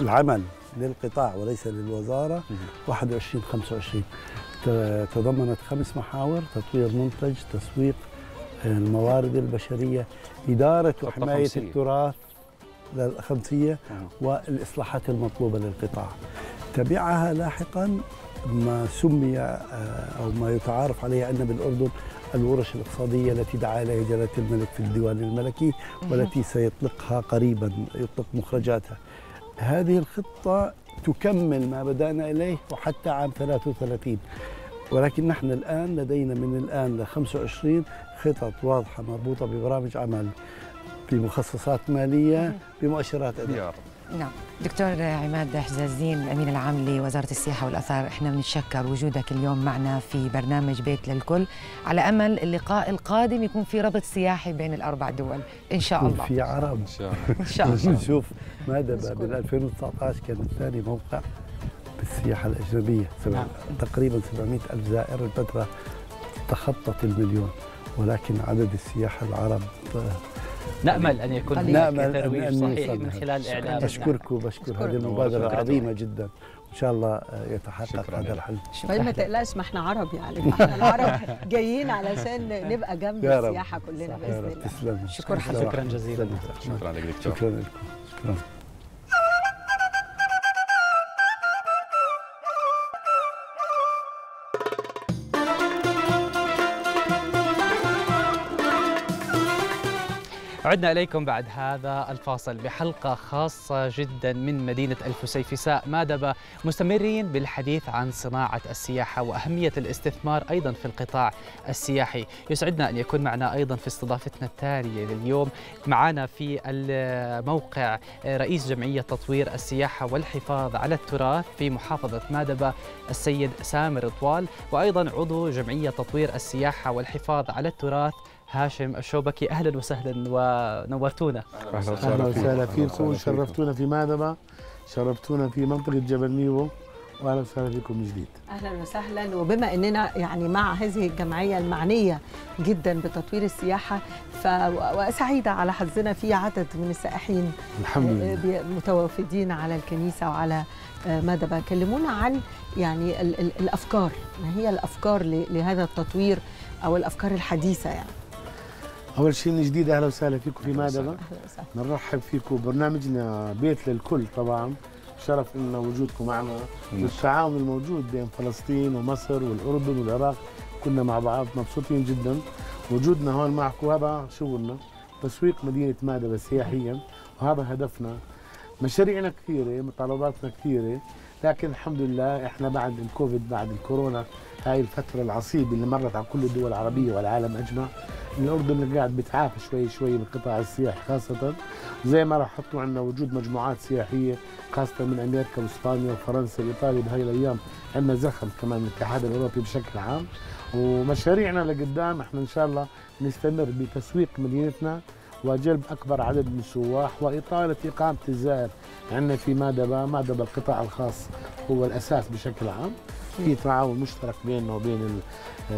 العمل للقطاع وليس للوزارة 21-25، تضمنت 5 محاور: تطوير منتج، تسويق، الموارد البشرية، إدارة وحماية التراث للخمسية، والإصلاحات المطلوبة للقطاع. تبعها لاحقا ما سمي أو ما يتعارف عليه عندنا بالأردن الورش الاقتصادية التي دعا إليها جلالة الملك في الديوان الملكي والتي سيطلقها قريبا، يطلق مخرجاتها. هذه الخطة تكمل ما بدأنا إليه وحتى عام 33، ولكن نحن الآن لدينا من الآن ل 25 خطط واضحة مربوطة ببرامج عمل، بمخصصات مالية، بمؤشرات أداء. نعم، دكتور عماد حجازين، الأمين العام لوزارة السياحة والآثار، احنا بنتشكر وجودك اليوم معنا في برنامج بيت للكل، على أمل اللقاء القادم يكون في ربط سياحي بين الأربع دول إن شاء الله. في عرب إن شاء الله. نشوف مأدبا بال 2019 كان الثاني موقع بالسياحة الأجنبية، تقريبا 700,000 زائر. البتراء تخطت 1,000,000، ولكن عدد السياحة العرب نأمل أن يكون هناك ترويج صحيح من خلال إعلام. أشكركم وأشكر هذه المبادرة العظيمة جدا، إن شاء الله يتحقق هذا الحل. طيب ما تقلقش، ما إحنا عرب يعني، إحنا العرب جايين علشان نبقى جنب السياحة كلنا بإذن الله. تسلم. شكرا جزيلا. شكرا لك دكتور. شكرا لكم. شكرا. عدنا إليكم بعد هذا الفاصل بحلقة خاصة جدا من مدينة الفسيفساء مأدبا، مستمرين بالحديث عن صناعة السياحة وأهمية الاستثمار أيضا في القطاع السياحي. يسعدنا أن يكون معنا أيضا في استضافتنا التالية لليوم، معنا في الموقع رئيس جمعية تطوير السياحة والحفاظ على التراث في محافظة مأدبا السيد سامر طوال، وأيضا عضو جمعية تطوير السياحة والحفاظ على التراث هاشم الشوبكي. اهلا وسهلا ونورتونا. اهلا وسهلا فيكم، شرفتونا في مأدبا، شرفتونا في منطقه جبل نيبو، واهلا وسهلا فيكم من جديد. اهلا وسهلا، وبما اننا يعني مع هذه الجمعيه المعنيه جدا بتطوير السياحه، فسعيده على حظنا في عدد من السائحين الحمد لله متوافدين على الكنيسه وعلى مأدبا. كلمونا عن يعني الافكار، ما هي الافكار لهذا التطوير او الافكار الحديثه يعني؟ أول شيء من جديد أهلا وسهلا فيكم في مأدبا، نرحب فيكم برنامجنا بيت للكل. طبعا شرف لنا وجودكم معنا، والتعاون الموجود بين فلسطين ومصر والأردن والعراق، كنا مع بعض مبسوطين جدا، وجودنا هون معكم هذا شغلنا، تسويق مدينة مأدبا سياحيا، وهذا هدفنا. مشاريعنا كثيرة، متطلباتنا كثيرة، لكن الحمد لله احنا بعد الكوفيد، بعد الكورونا، هاي الفترة العصيبة اللي مرت على كل الدول العربية والعالم أجمع، الأردن قاعد بتعافى شوي شوي بالقطاع السياحي خاصة، زي ما راح حطوا عندنا وجود مجموعات سياحية خاصة من أمريكا وإسبانيا وفرنسا وإيطاليا، بهاي الأيام عندنا زخم كمان من الاتحاد الأوروبي بشكل عام، ومشاريعنا لقدام احنا إن شاء الله نستمر بتسويق مدينتنا وجلب أكبر عدد من السواح وإطالة إقامة الزائر عندنا في مأدبا. مأدبا القطاع الخاص هو الأساس بشكل عام، في تعاون مشترك بيننا وبين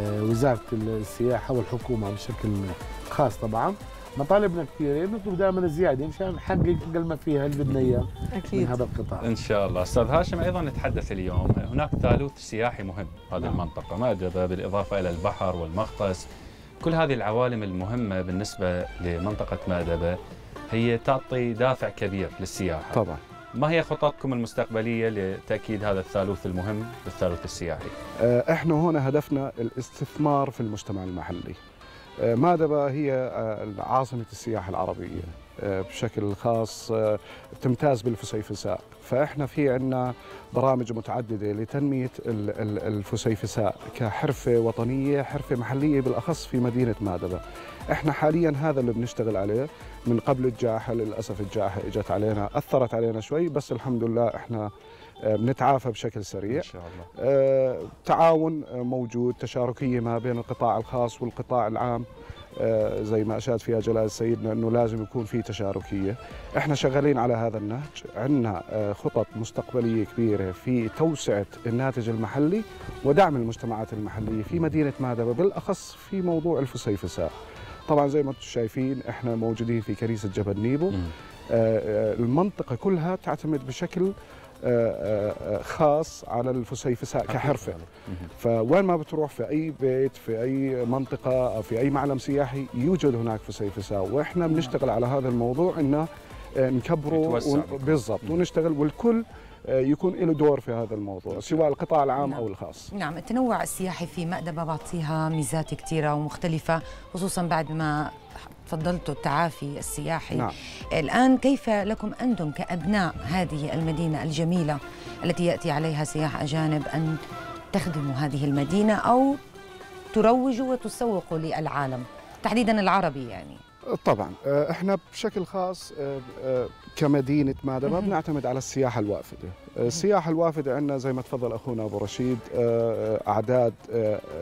وزارة السياحة والحكومة بشكل خاص. طبعا مطالبنا كثيرة، بنطلب دائما زيادة مشان نحقق أقل ما فيها اللي بدنا إياه من هذا القطاع إن شاء الله. أستاذ هاشم، أيضا نتحدث اليوم هناك ثالوث سياحي مهم هذه المنطقة مأدبا، بالإضافة إلى البحر والمغطس، كل هذه العوالم المهمة بالنسبة لمنطقة مأدبا هي تعطي دافع كبير للسياحة طبعا. ما هي خططكم المستقبلية لتأكيد هذا الثالوث المهم بالثالوث السياحي؟ احنا هنا هدفنا الاستثمار في المجتمع المحلي. مأدبا هي عاصمة السياحة العربية بشكل خاص، تمتاز بالفسيفساء، فإحنا في عندنا برامج متعددة لتنمية الفسيفساء كحرفة وطنية، حرفة محلية بالأخص في مدينة مأدبا. إحنا حاليا هذا اللي بنشتغل عليه. من قبل الجائحة للأسف الجائحة إجت علينا، أثرت علينا شوي، بس الحمد لله إحنا بنتعافى بشكل سريع إن شاء الله. تعاون موجود، تشاركية ما بين القطاع الخاص والقطاع العام، زي ما أشاد فيها جلال سيدنا أنه لازم يكون في تشاركية. إحنا شغالين على هذا النهج، عندنا خطط مستقبلية كبيرة في توسعة الناتج المحلي ودعم المجتمعات المحلية في مدينة مأدبا، بالأخص في موضوع الفسيفساء. طبعا زي ما انتم شايفين احنا موجودين في كنيسة جبل نيبو، المنطقة كلها تعتمد بشكل خاص على الفسيفساء كحرفة، فوين ما بتروح في أي بيت في أي منطقة أو في أي معلم سياحي يوجد هناك فسيفساء، وإحنا بنشتغل على هذا الموضوع إنه نكبره بالضبط ونشتغل، والكل يكون له دور في هذا الموضوع سواء القطاع العام أو الخاص. نعم، التنوع السياحي في مأدبا بعطيها ميزات كثيرة ومختلفة، خصوصا بعد ما تفضلتوا التعافي السياحي. نعم. الآن كيف لكم أنتم كأبناء هذه المدينة الجميلة التي يأتي عليها سياح أجانب أن تخدموا هذه المدينة أو تروجوا وتسوقوا للعالم تحديدا العربي يعني؟ طبعا احنا بشكل خاص كمدينة مأدبا بنعتمد على السياحة الوافدة. السياحة الوافدة عندنا زي ما تفضل أخونا أبو رشيد أعداد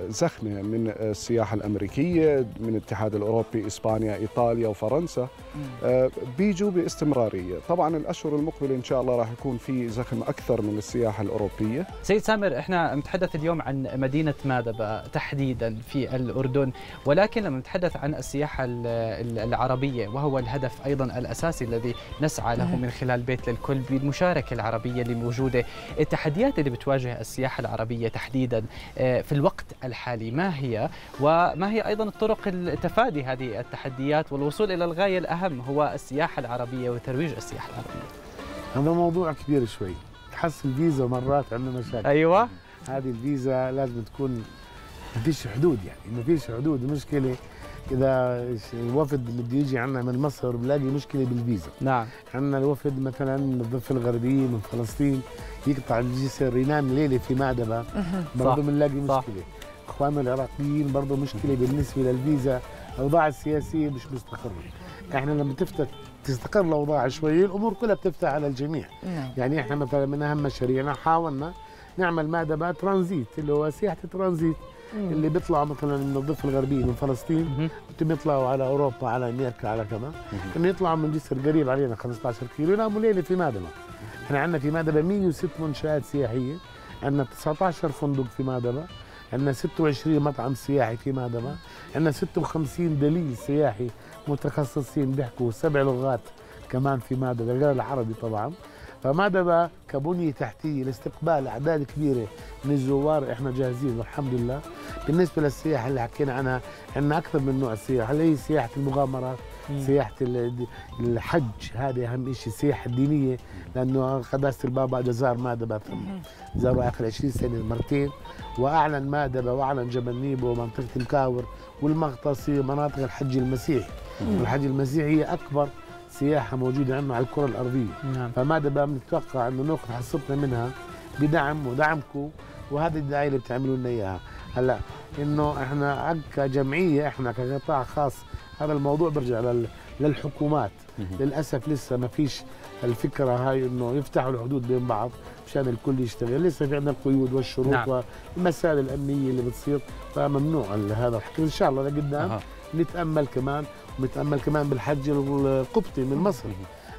زخمة من السياحة الأمريكية، من الاتحاد الأوروبي، إسبانيا، إيطاليا وفرنسا، بيجوا باستمرارية. طبعا الأشهر المقبلة إن شاء الله راح يكون في زخم أكثر من السياحة الأوروبية. سيد سامر، إحنا نتحدث اليوم عن مدينة مأدبا تحديدا في الأردن، ولكن لما نتحدث عن السياحة العربية وهو الهدف أيضا الأساسي الذي نسعى له من خلال بيت للكل بالمشاركة العربية اللي موجودة، التحديات اللي بتواجه السياحة العربية تحديدا في الوقت الحالي ما هي، وما هي أيضا الطرق لتفادي هذه التحديات والوصول إلى الغاية الأهم هو السياحة العربية وترويج السياحة العربية؟ هذا موضوع كبير شوي، تحس الفيزا مرات عندنا مشاكل. أيوة، هذه الفيزا لازم تكون ما فيش حدود، يعني ما فيش حدود. المشكلة إذا الوفد بده يجي عندنا من مصر بلاقي مشكلة بالفيزا. نعم، عندنا الوفد مثلا من الضفة الغربية من فلسطين يقطع الجسر ينام ليلة في مأدبا برضه بنلاقي مشكلة. إخواننا العراقيين برضه مشكلة بالنسبة للفيزا، الأوضاع السياسية مش مستقرة. إحنا لما تستقر الأوضاع شوية الأمور كلها بتفتح على الجميع. يعني إحنا مثلا من أهم مشاريعنا حاولنا نعمل مأدبا ترانزيت، اللي هو سياحة ترانزيت، اللي بيطلعوا مثلا من الضفه الغربيه من فلسطين بيطلعوا على اوروبا على امريكا على كذا، انه يطلعوا من جسر قريب علينا 15 كيلو يناموا ليله في مأدبا. احنا عندنا في مأدبا 106 منشات سياحيه، عندنا 19 فندق في مأدبا، عندنا 26 مطعم سياحي في مأدبا، عندنا 56 دليل سياحي متخصصين بيحكوا 7 لغات كمان في مأدبا غير العربي طبعا. فمأدبا كبنية تحتية لاستقبال أعداد كبيرة من الزوار إحنا جاهزين والحمد لله. بالنسبة للسياحة اللي حكينا عنها عندنا أكثر من نوع سياحة، اللي هي سياحة المغامرات، سياحة الحج، هذه أهم شيء، السياحة الدينية، لأنه قداسة البابا إجا زار مأدبا ثم زاروا آخر 20 سنة مرتين، وأعلن مأدبا وأعلن جبل نيبو ومنطقة مكاور والمغطس مناطق الحج المسيحي، والحج المسيحي هي أكبر سياحة موجودة عندنا على الكرة الأرضية. فمأدبا بنتوقع أنه ناخذ حصتنا منها بدعم ودعمكم، وهذه الدعاية اللي بتعملوا لنا إياها. هلا إنه إحنا كجمعية، إحنا كقطاع خاص، هذا الموضوع برجع للحكومات. للأسف لسه ما فيش الفكرة هاي إنه يفتحوا الحدود بين بعض مشان الكل يشتغل، لسه في عندنا القيود والشروط والمسائل الأمنية اللي بتصير، فممنوع هذا الحكي. إن شاء الله لقدام نتأمل كمان، ونتأمل كمان بالحج القبطي من مصر.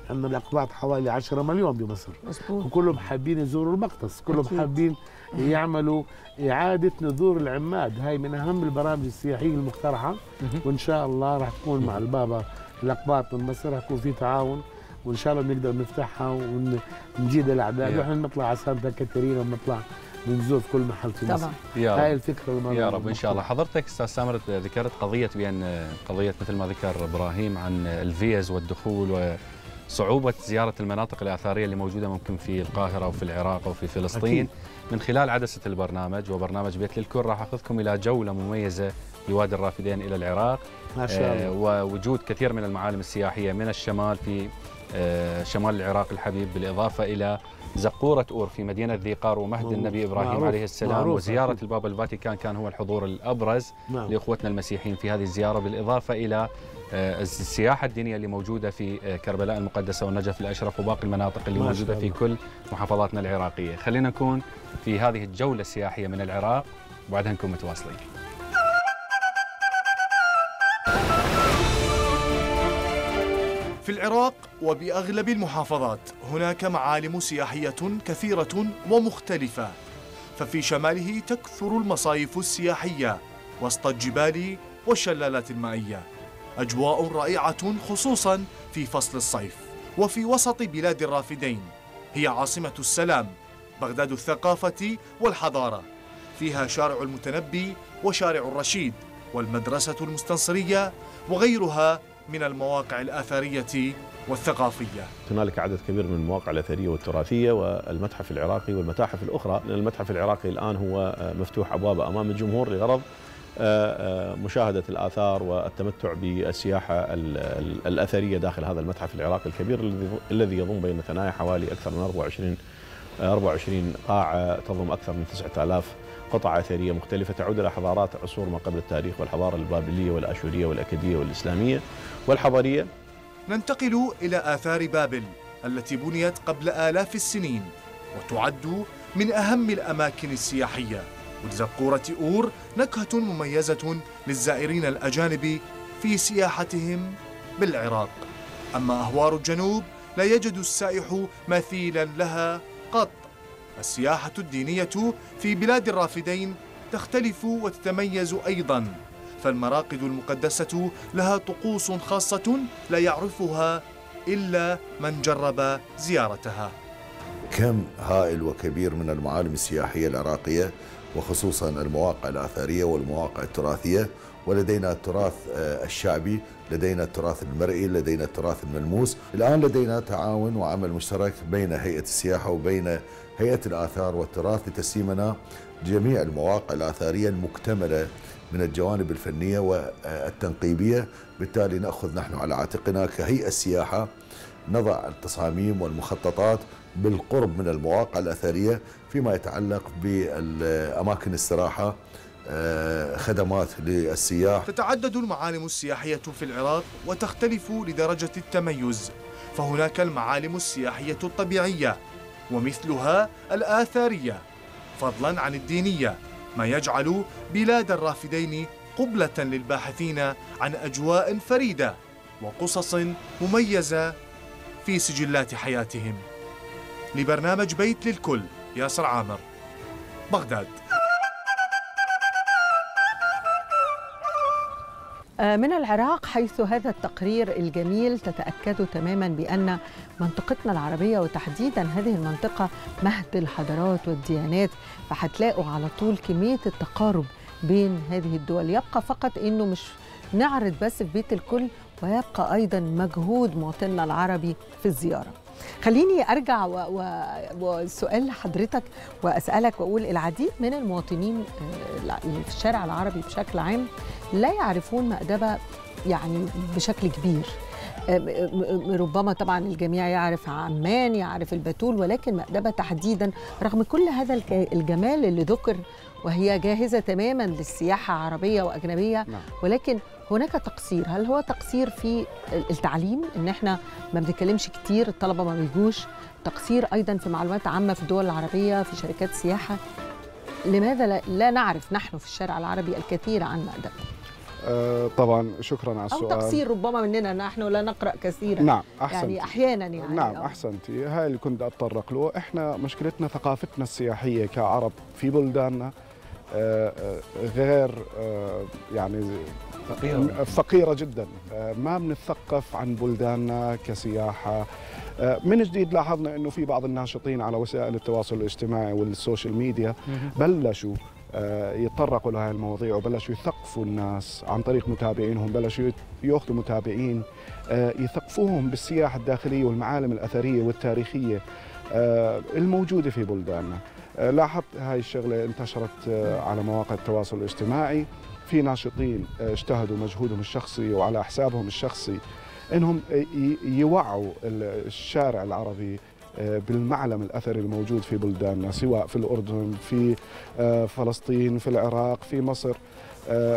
عندنا الأقباط حوالي 10 مليون بمصر، وكلهم حابين يزوروا المغطس، كلهم حابين يعملوا إعادة نذور العماد. هاي من أهم البرامج السياحية المقترحة، وإن شاء الله راح تكون مع البابا الأقباط من مصر، راح يكون في تعاون، وإن شاء الله بنقدر نفتحها ونجيد الأعداد، وإحنا نطلع على سانتا كاترينا ونطلع بنزور في كل محل في مصر. هاي الفكرة المرة يا رب إن شاء الله. حضرتك أستاذ سامر ذكرت قضية، بأن قضية مثل ما ذكر إبراهيم عن الفيز والدخول صعوبة زيارة المناطق الآثارية اللي موجودة ممكن في القاهرة وفي العراق وفي فلسطين. من خلال عدسة البرنامج وبرنامج بيت للكل راح أخذكم إلى جولة مميزة لوادي الرافدين إلى العراق، ما شاء الله، ووجود كثير من المعالم السياحية من الشمال في شمال العراق الحبيب، بالإضافة إلى زقوره اور في مدينه ذي قار، ومهد النبي ابراهيم عليه السلام، وزياره البابا الفاتيكان كان هو الحضور الابرز لاخوتنا المسيحيين في هذه الزياره، بالاضافه الى السياحه الدينيه اللي موجوده في كربلاء المقدسه والنجف الاشرف وباقي المناطق اللي موجوده في كل محافظاتنا العراقيه. خلينا نكون في هذه الجوله السياحيه من العراق وبعدها نكون متواصلين. في العراق وبأغلب المحافظات هناك معالم سياحية كثيرة ومختلفة، ففي شماله تكثر المصايف السياحية وسط الجبال والشلالات المائية، أجواء رائعة خصوصاً في فصل الصيف. وفي وسط بلاد الرافدين هي عاصمة السلام، بغداد الثقافة والحضارة، فيها شارع المتنبي وشارع الرشيد والمدرسة المستنصرية وغيرها من المواقع الأثرية والثقافية. هنالك عدد كبير من المواقع الأثرية والتراثية والمتحف العراقي والمتاحف الأخرى. المتحف العراقي الآن هو مفتوح أبوابه أمام الجمهور لغرض مشاهدة الآثار والتمتع بالسياحة الأثرية داخل هذا المتحف العراقي الكبير الذي يضم بين ثنايا حوالي أكثر من 24 قاعة، تضم أكثر من 9000 قطع أثرية مختلفة تعود إلى حضارات عصور ما قبل التاريخ، والحضارة البابلية والآشورية والأكدية والإسلامية والحضارية. ننتقل إلى آثار بابل التي بنيت قبل آلاف السنين وتعد من أهم الأماكن السياحية، وزقورة اور نكهة مميزة للزائرين الأجانب في سياحتهم بالعراق. أما أهوار الجنوب لا يجد السائح مثيلا لها قط. السياحة الدينية في بلاد الرافدين تختلف وتتميز أيضاً، فالمراقد المقدسة لها طقوس خاصة لا يعرفها إلا من جرب زيارتها. كم هائل وكبير من المعالم السياحية العراقية، وخصوصاً المواقع الآثرية والمواقع التراثية، ولدينا التراث الشعبي، لدينا التراث المرئي، لدينا التراث الملموس. الآن لدينا تعاون وعمل مشترك بين هيئة السياحة وبين هيئة الآثار والتراث لتسليمنا جميع المواقع الآثارية المكتملة من الجوانب الفنية والتنقيبية. بالتالي نأخذ نحن على عاتقنا كهيئة السياحة، نضع التصاميم والمخططات بالقرب من المواقع الآثارية فيما يتعلق بالأماكن استراحة، خدمات للسياح. تتعدد المعالم السياحية في العراق وتختلف لدرجة التميز، فهناك المعالم السياحية الطبيعية ومثلها الآثارية، فضلا عن الدينية، ما يجعل بلاد الرافدين قبلة للباحثين عن أجواء فريدة وقصص مميزة في سجلات حياتهم. لبرنامج بيت للكل، ياسر عمر، بغداد. من العراق، حيث هذا التقرير الجميل تتأكد تماما بأن منطقتنا العربية وتحديدا هذه المنطقة مهد الحضارات والديانات، فهتلاقوا على طول كمية التقارب بين هذه الدول. يبقى فقط أنه مش نعرض بس في بيت الكل، ويبقى أيضا مجهود مواطننا العربي في الزيارة. خليني أرجع وسؤال لحضرتك وأسألك وأقول العديد من المواطنين في الشارع العربي بشكل عام لا يعرفون مأدبا يعني بشكل كبير. ربما طبعا الجميع يعرف عمان، يعرف البتول، ولكن مأدبا تحديدا رغم كل هذا الجمال اللي ذكر وهي جاهزة تماما للسياحة عربية وأجنبية، ولكن هناك تقصير. هل هو تقصير في التعليم ان احنا ما بنتكلمش كتير، الطلبة ما بيجوش، تقصير ايضا في معلومات عامة في الدول العربية، في شركات سياحة؟ لماذا لا نعرف نحن في الشارع العربي الكثير عن مأدبا؟ طبعا شكرا على السؤال. أو تقصير ربما مننا نحن لا نقرأ كثيرا. نعم أحسنتي. يعني أحيانا يعني نعم أحسنتي، هاي اللي كنت أتطرق له. احنا مشكلتنا ثقافتنا السياحية كعرب في بلداننا غير يعني فقيرة جدا، ما بنتثقف عن بلداننا كسياحة. من جديد لاحظنا انه في بعض الناشطين على وسائل التواصل الاجتماعي والسوشيال ميديا بلشوا يتطرقوا لهذه المواضيع وبلشوا يثقفوا الناس عن طريق متابعينهم، بلشوا ياخذوا متابعين يثقفوهم بالسياحة الداخلية والمعالم الأثرية والتاريخية الموجودة في بلداننا. لاحظت هاي الشغلة انتشرت على مواقع التواصل الاجتماعي، في ناشطين اجتهدوا مجهودهم الشخصي وعلى حسابهم الشخصي انهم يوعوا الشارع العربي بالمعلم الأثري الموجود في بلداننا، سواء في الأردن، في فلسطين، في العراق، في مصر.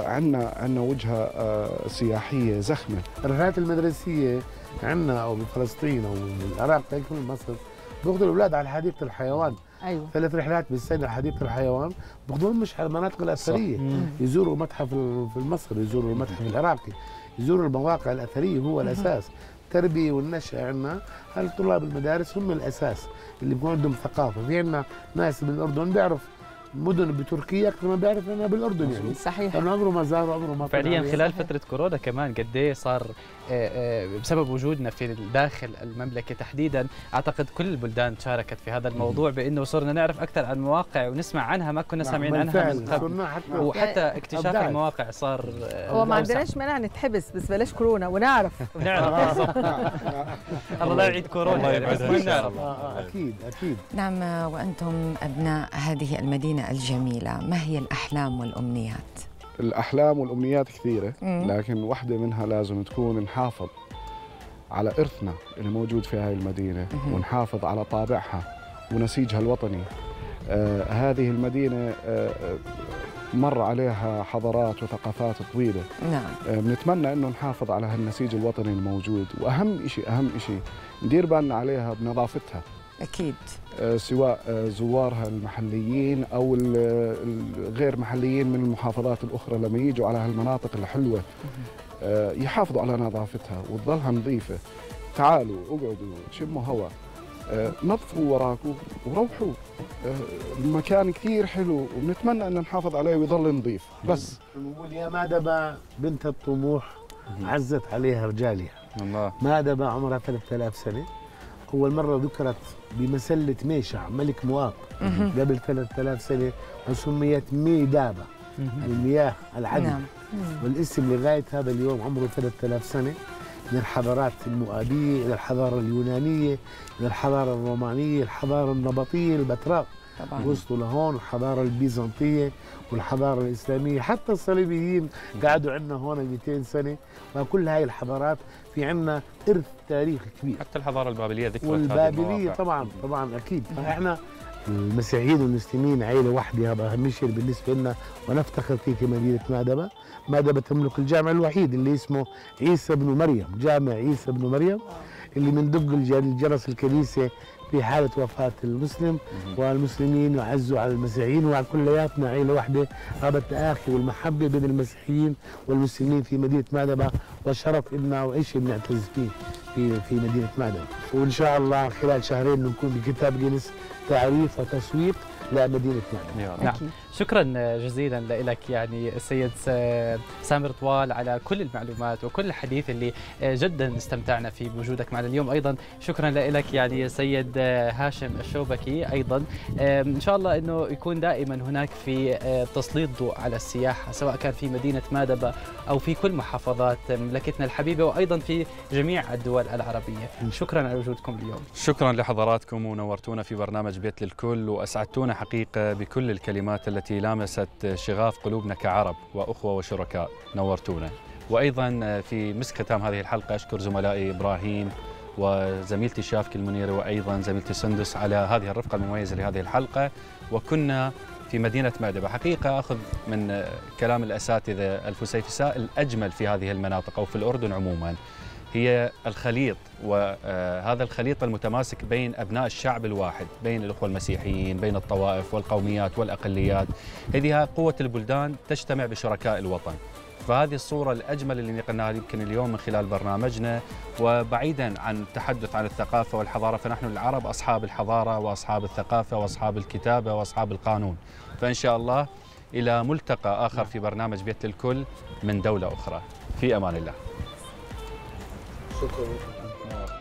عندنا وجهة سياحية زخمة. الرحلات المدرسية عندنا أو من فلسطين أو من العراق تكمل مصر بياخذوا الأولاد على حديقة الحيوان. أيوة. 3 رحلات بالسنة حديقة الحيوان، بياخذوهم مش على المناطق الأثرية، يزوروا متحف في مصر، يزوروا المتحف العراقي، يزوروا المواقع الأثرية. هو الأساس، التربية والنشأة عندنا هالطلاب المدارس هم الأساس اللي بيكون عندهم ثقافة. في عندنا ناس بالأردن بيعرف مدن بتركيا أكثر ما بيعرف أنا بالأردن، يعني صحيح لأنه عمره ما زار وعمره ما فعليا خلال فترة كورونا كمان قد إيه صار بسبب وجودنا في داخل المملكة تحديدا. أعتقد كل البلدان شاركت في هذا الموضوع بأنه صرنا نعرف أكثر عن مواقع ونسمع عنها ما كنا سامعين عنها من قبل، وحتى اكتشاف المواقع صار. هو ما عندناش مانع نتحبس بس بلاش كورونا ونعرف نعرف الله لا يعيد كورونا بس نعرف. أكيد أكيد. نعم، وأنتم أبناء هذه المدينة الجميلة، ما هي الأحلام والأمنيات؟ الأحلام والأمنيات كثيرة، لكن واحدة منها لازم تكون نحافظ على إرثنا اللي موجود في هاي المدينة، ونحافظ على طابعها ونسيجها الوطني. هذه المدينة مر عليها حضارات وثقافات طويلة. نعم. بنتمنى إنه نحافظ على هالنسيج الوطني الموجود، وأهم شيء ندير بالنا عليها بنظافتها. أكيد. سواء زوارها المحليين أو الغير محليين من المحافظات الأخرى لما يجوا على هالمناطق الحلوة يحافظوا على نظافتها وتظلها نظيفة. تعالوا اقعدوا شموا هواء، نظفوا وراكم وروحوا، المكان كثير حلو وبنتمنى أن نحافظ عليه ويظل نظيف. بس بنقول يا مأدبا بنت الطموح عزت عليها رجالها. الله. مأدبا عمرها 3000 سنة، أول مرة ذكرت بمسلة ميشع ملك مواق قبل 3000 سنة، وسميت ميدابا المياه العذبة. نعم. والاسم لغاية هذا اليوم عمره 3000 سنة، من الحضارات المؤابية إلى الحضارة اليونانية، إلى الحضارة الرومانية، الحضارة النبطية البتراء وصلوا لهون، الحضارة البيزنطية والحضارة الإسلامية، حتى الصليبيين قعدوا عندنا هون 200 سنة، وكل هاي الحضارات في عندنا إرث تاريخي كبير. حتى الحضارة البابلية ذكرت، والبابلية طبعا أكيد. فإحنا المسيحيين والمسلمين عيلة واحدة، هذا أهم شيء بالنسبة لنا ونفتخر فيه في مدينة مأدبا. مأدبا تملك الجامع الوحيد اللي اسمه عيسى بن مريم، جامع عيسى بن مريم اللي مندق الجرس الكنيسة في حالة وفاة المسلم، والمسلمين يعزوا على المسيحيين، وعلى كلياتنا عيلة واحدة. هذا التآخي والمحبة بين المسيحيين والمسلمين في مدينة مأدبا، وشرف إلنا وإشي بنعتز فيه في مدينة مأدبا. وإن شاء الله خلال شهرين بنكون بكتاب جينيس تعريف وتسويق لمدينة مأدبا. نعم. شكرا جزيلا لك يعني السيد سامر طوال على كل المعلومات وكل الحديث اللي جدا استمتعنا فيه بوجودك معنا اليوم. ايضا شكرا لك يعني السيد هاشم الشوبكي، ايضا ان شاء الله انه يكون دائما هناك في تسليط ضوء على السياحه سواء كان في مدينه مأدبا او في كل محافظات مملكتنا الحبيبه وايضا في جميع الدول العربيه. شكرا على وجودكم اليوم. شكرا لحضراتكم ونورتونا في برنامج بيت للكل واسعدتونا حقيقه بكل الكلمات التي لامست شغاف قلوبنا كعرب وأخوة وشركاء، نورتونا. وأيضا في مسك ختام هذه الحلقة أشكر زملائي إبراهيم وزميلتي شافك المنيري وأيضا زميلتي سندس على هذه الرفقة المميزة لهذه الحلقة. وكنا في مدينة مأدبا، حقيقة أخذ من كلام الأساتذة الفسيفساء الأجمل في هذه المناطق أو في الأردن عموما هي الخليط، وهذا الخليط المتماسك بين أبناء الشعب الواحد، بين الأخوة المسيحيين، بين الطوائف والقوميات والأقليات. هذه قوة البلدان تجتمع بشركاء الوطن، فهذه الصورة الأجمل اللي نقلناها يمكن اليوم من خلال برنامجنا. وبعيدا عن التحدث عن الثقافة والحضارة، فنحن العرب أصحاب الحضارة وأصحاب الثقافة وأصحاب الكتابة وأصحاب القانون. فإن شاء الله إلى ملتقى آخر في برنامج بيت للكل من دولة أخرى. في أمان الله. شكرا.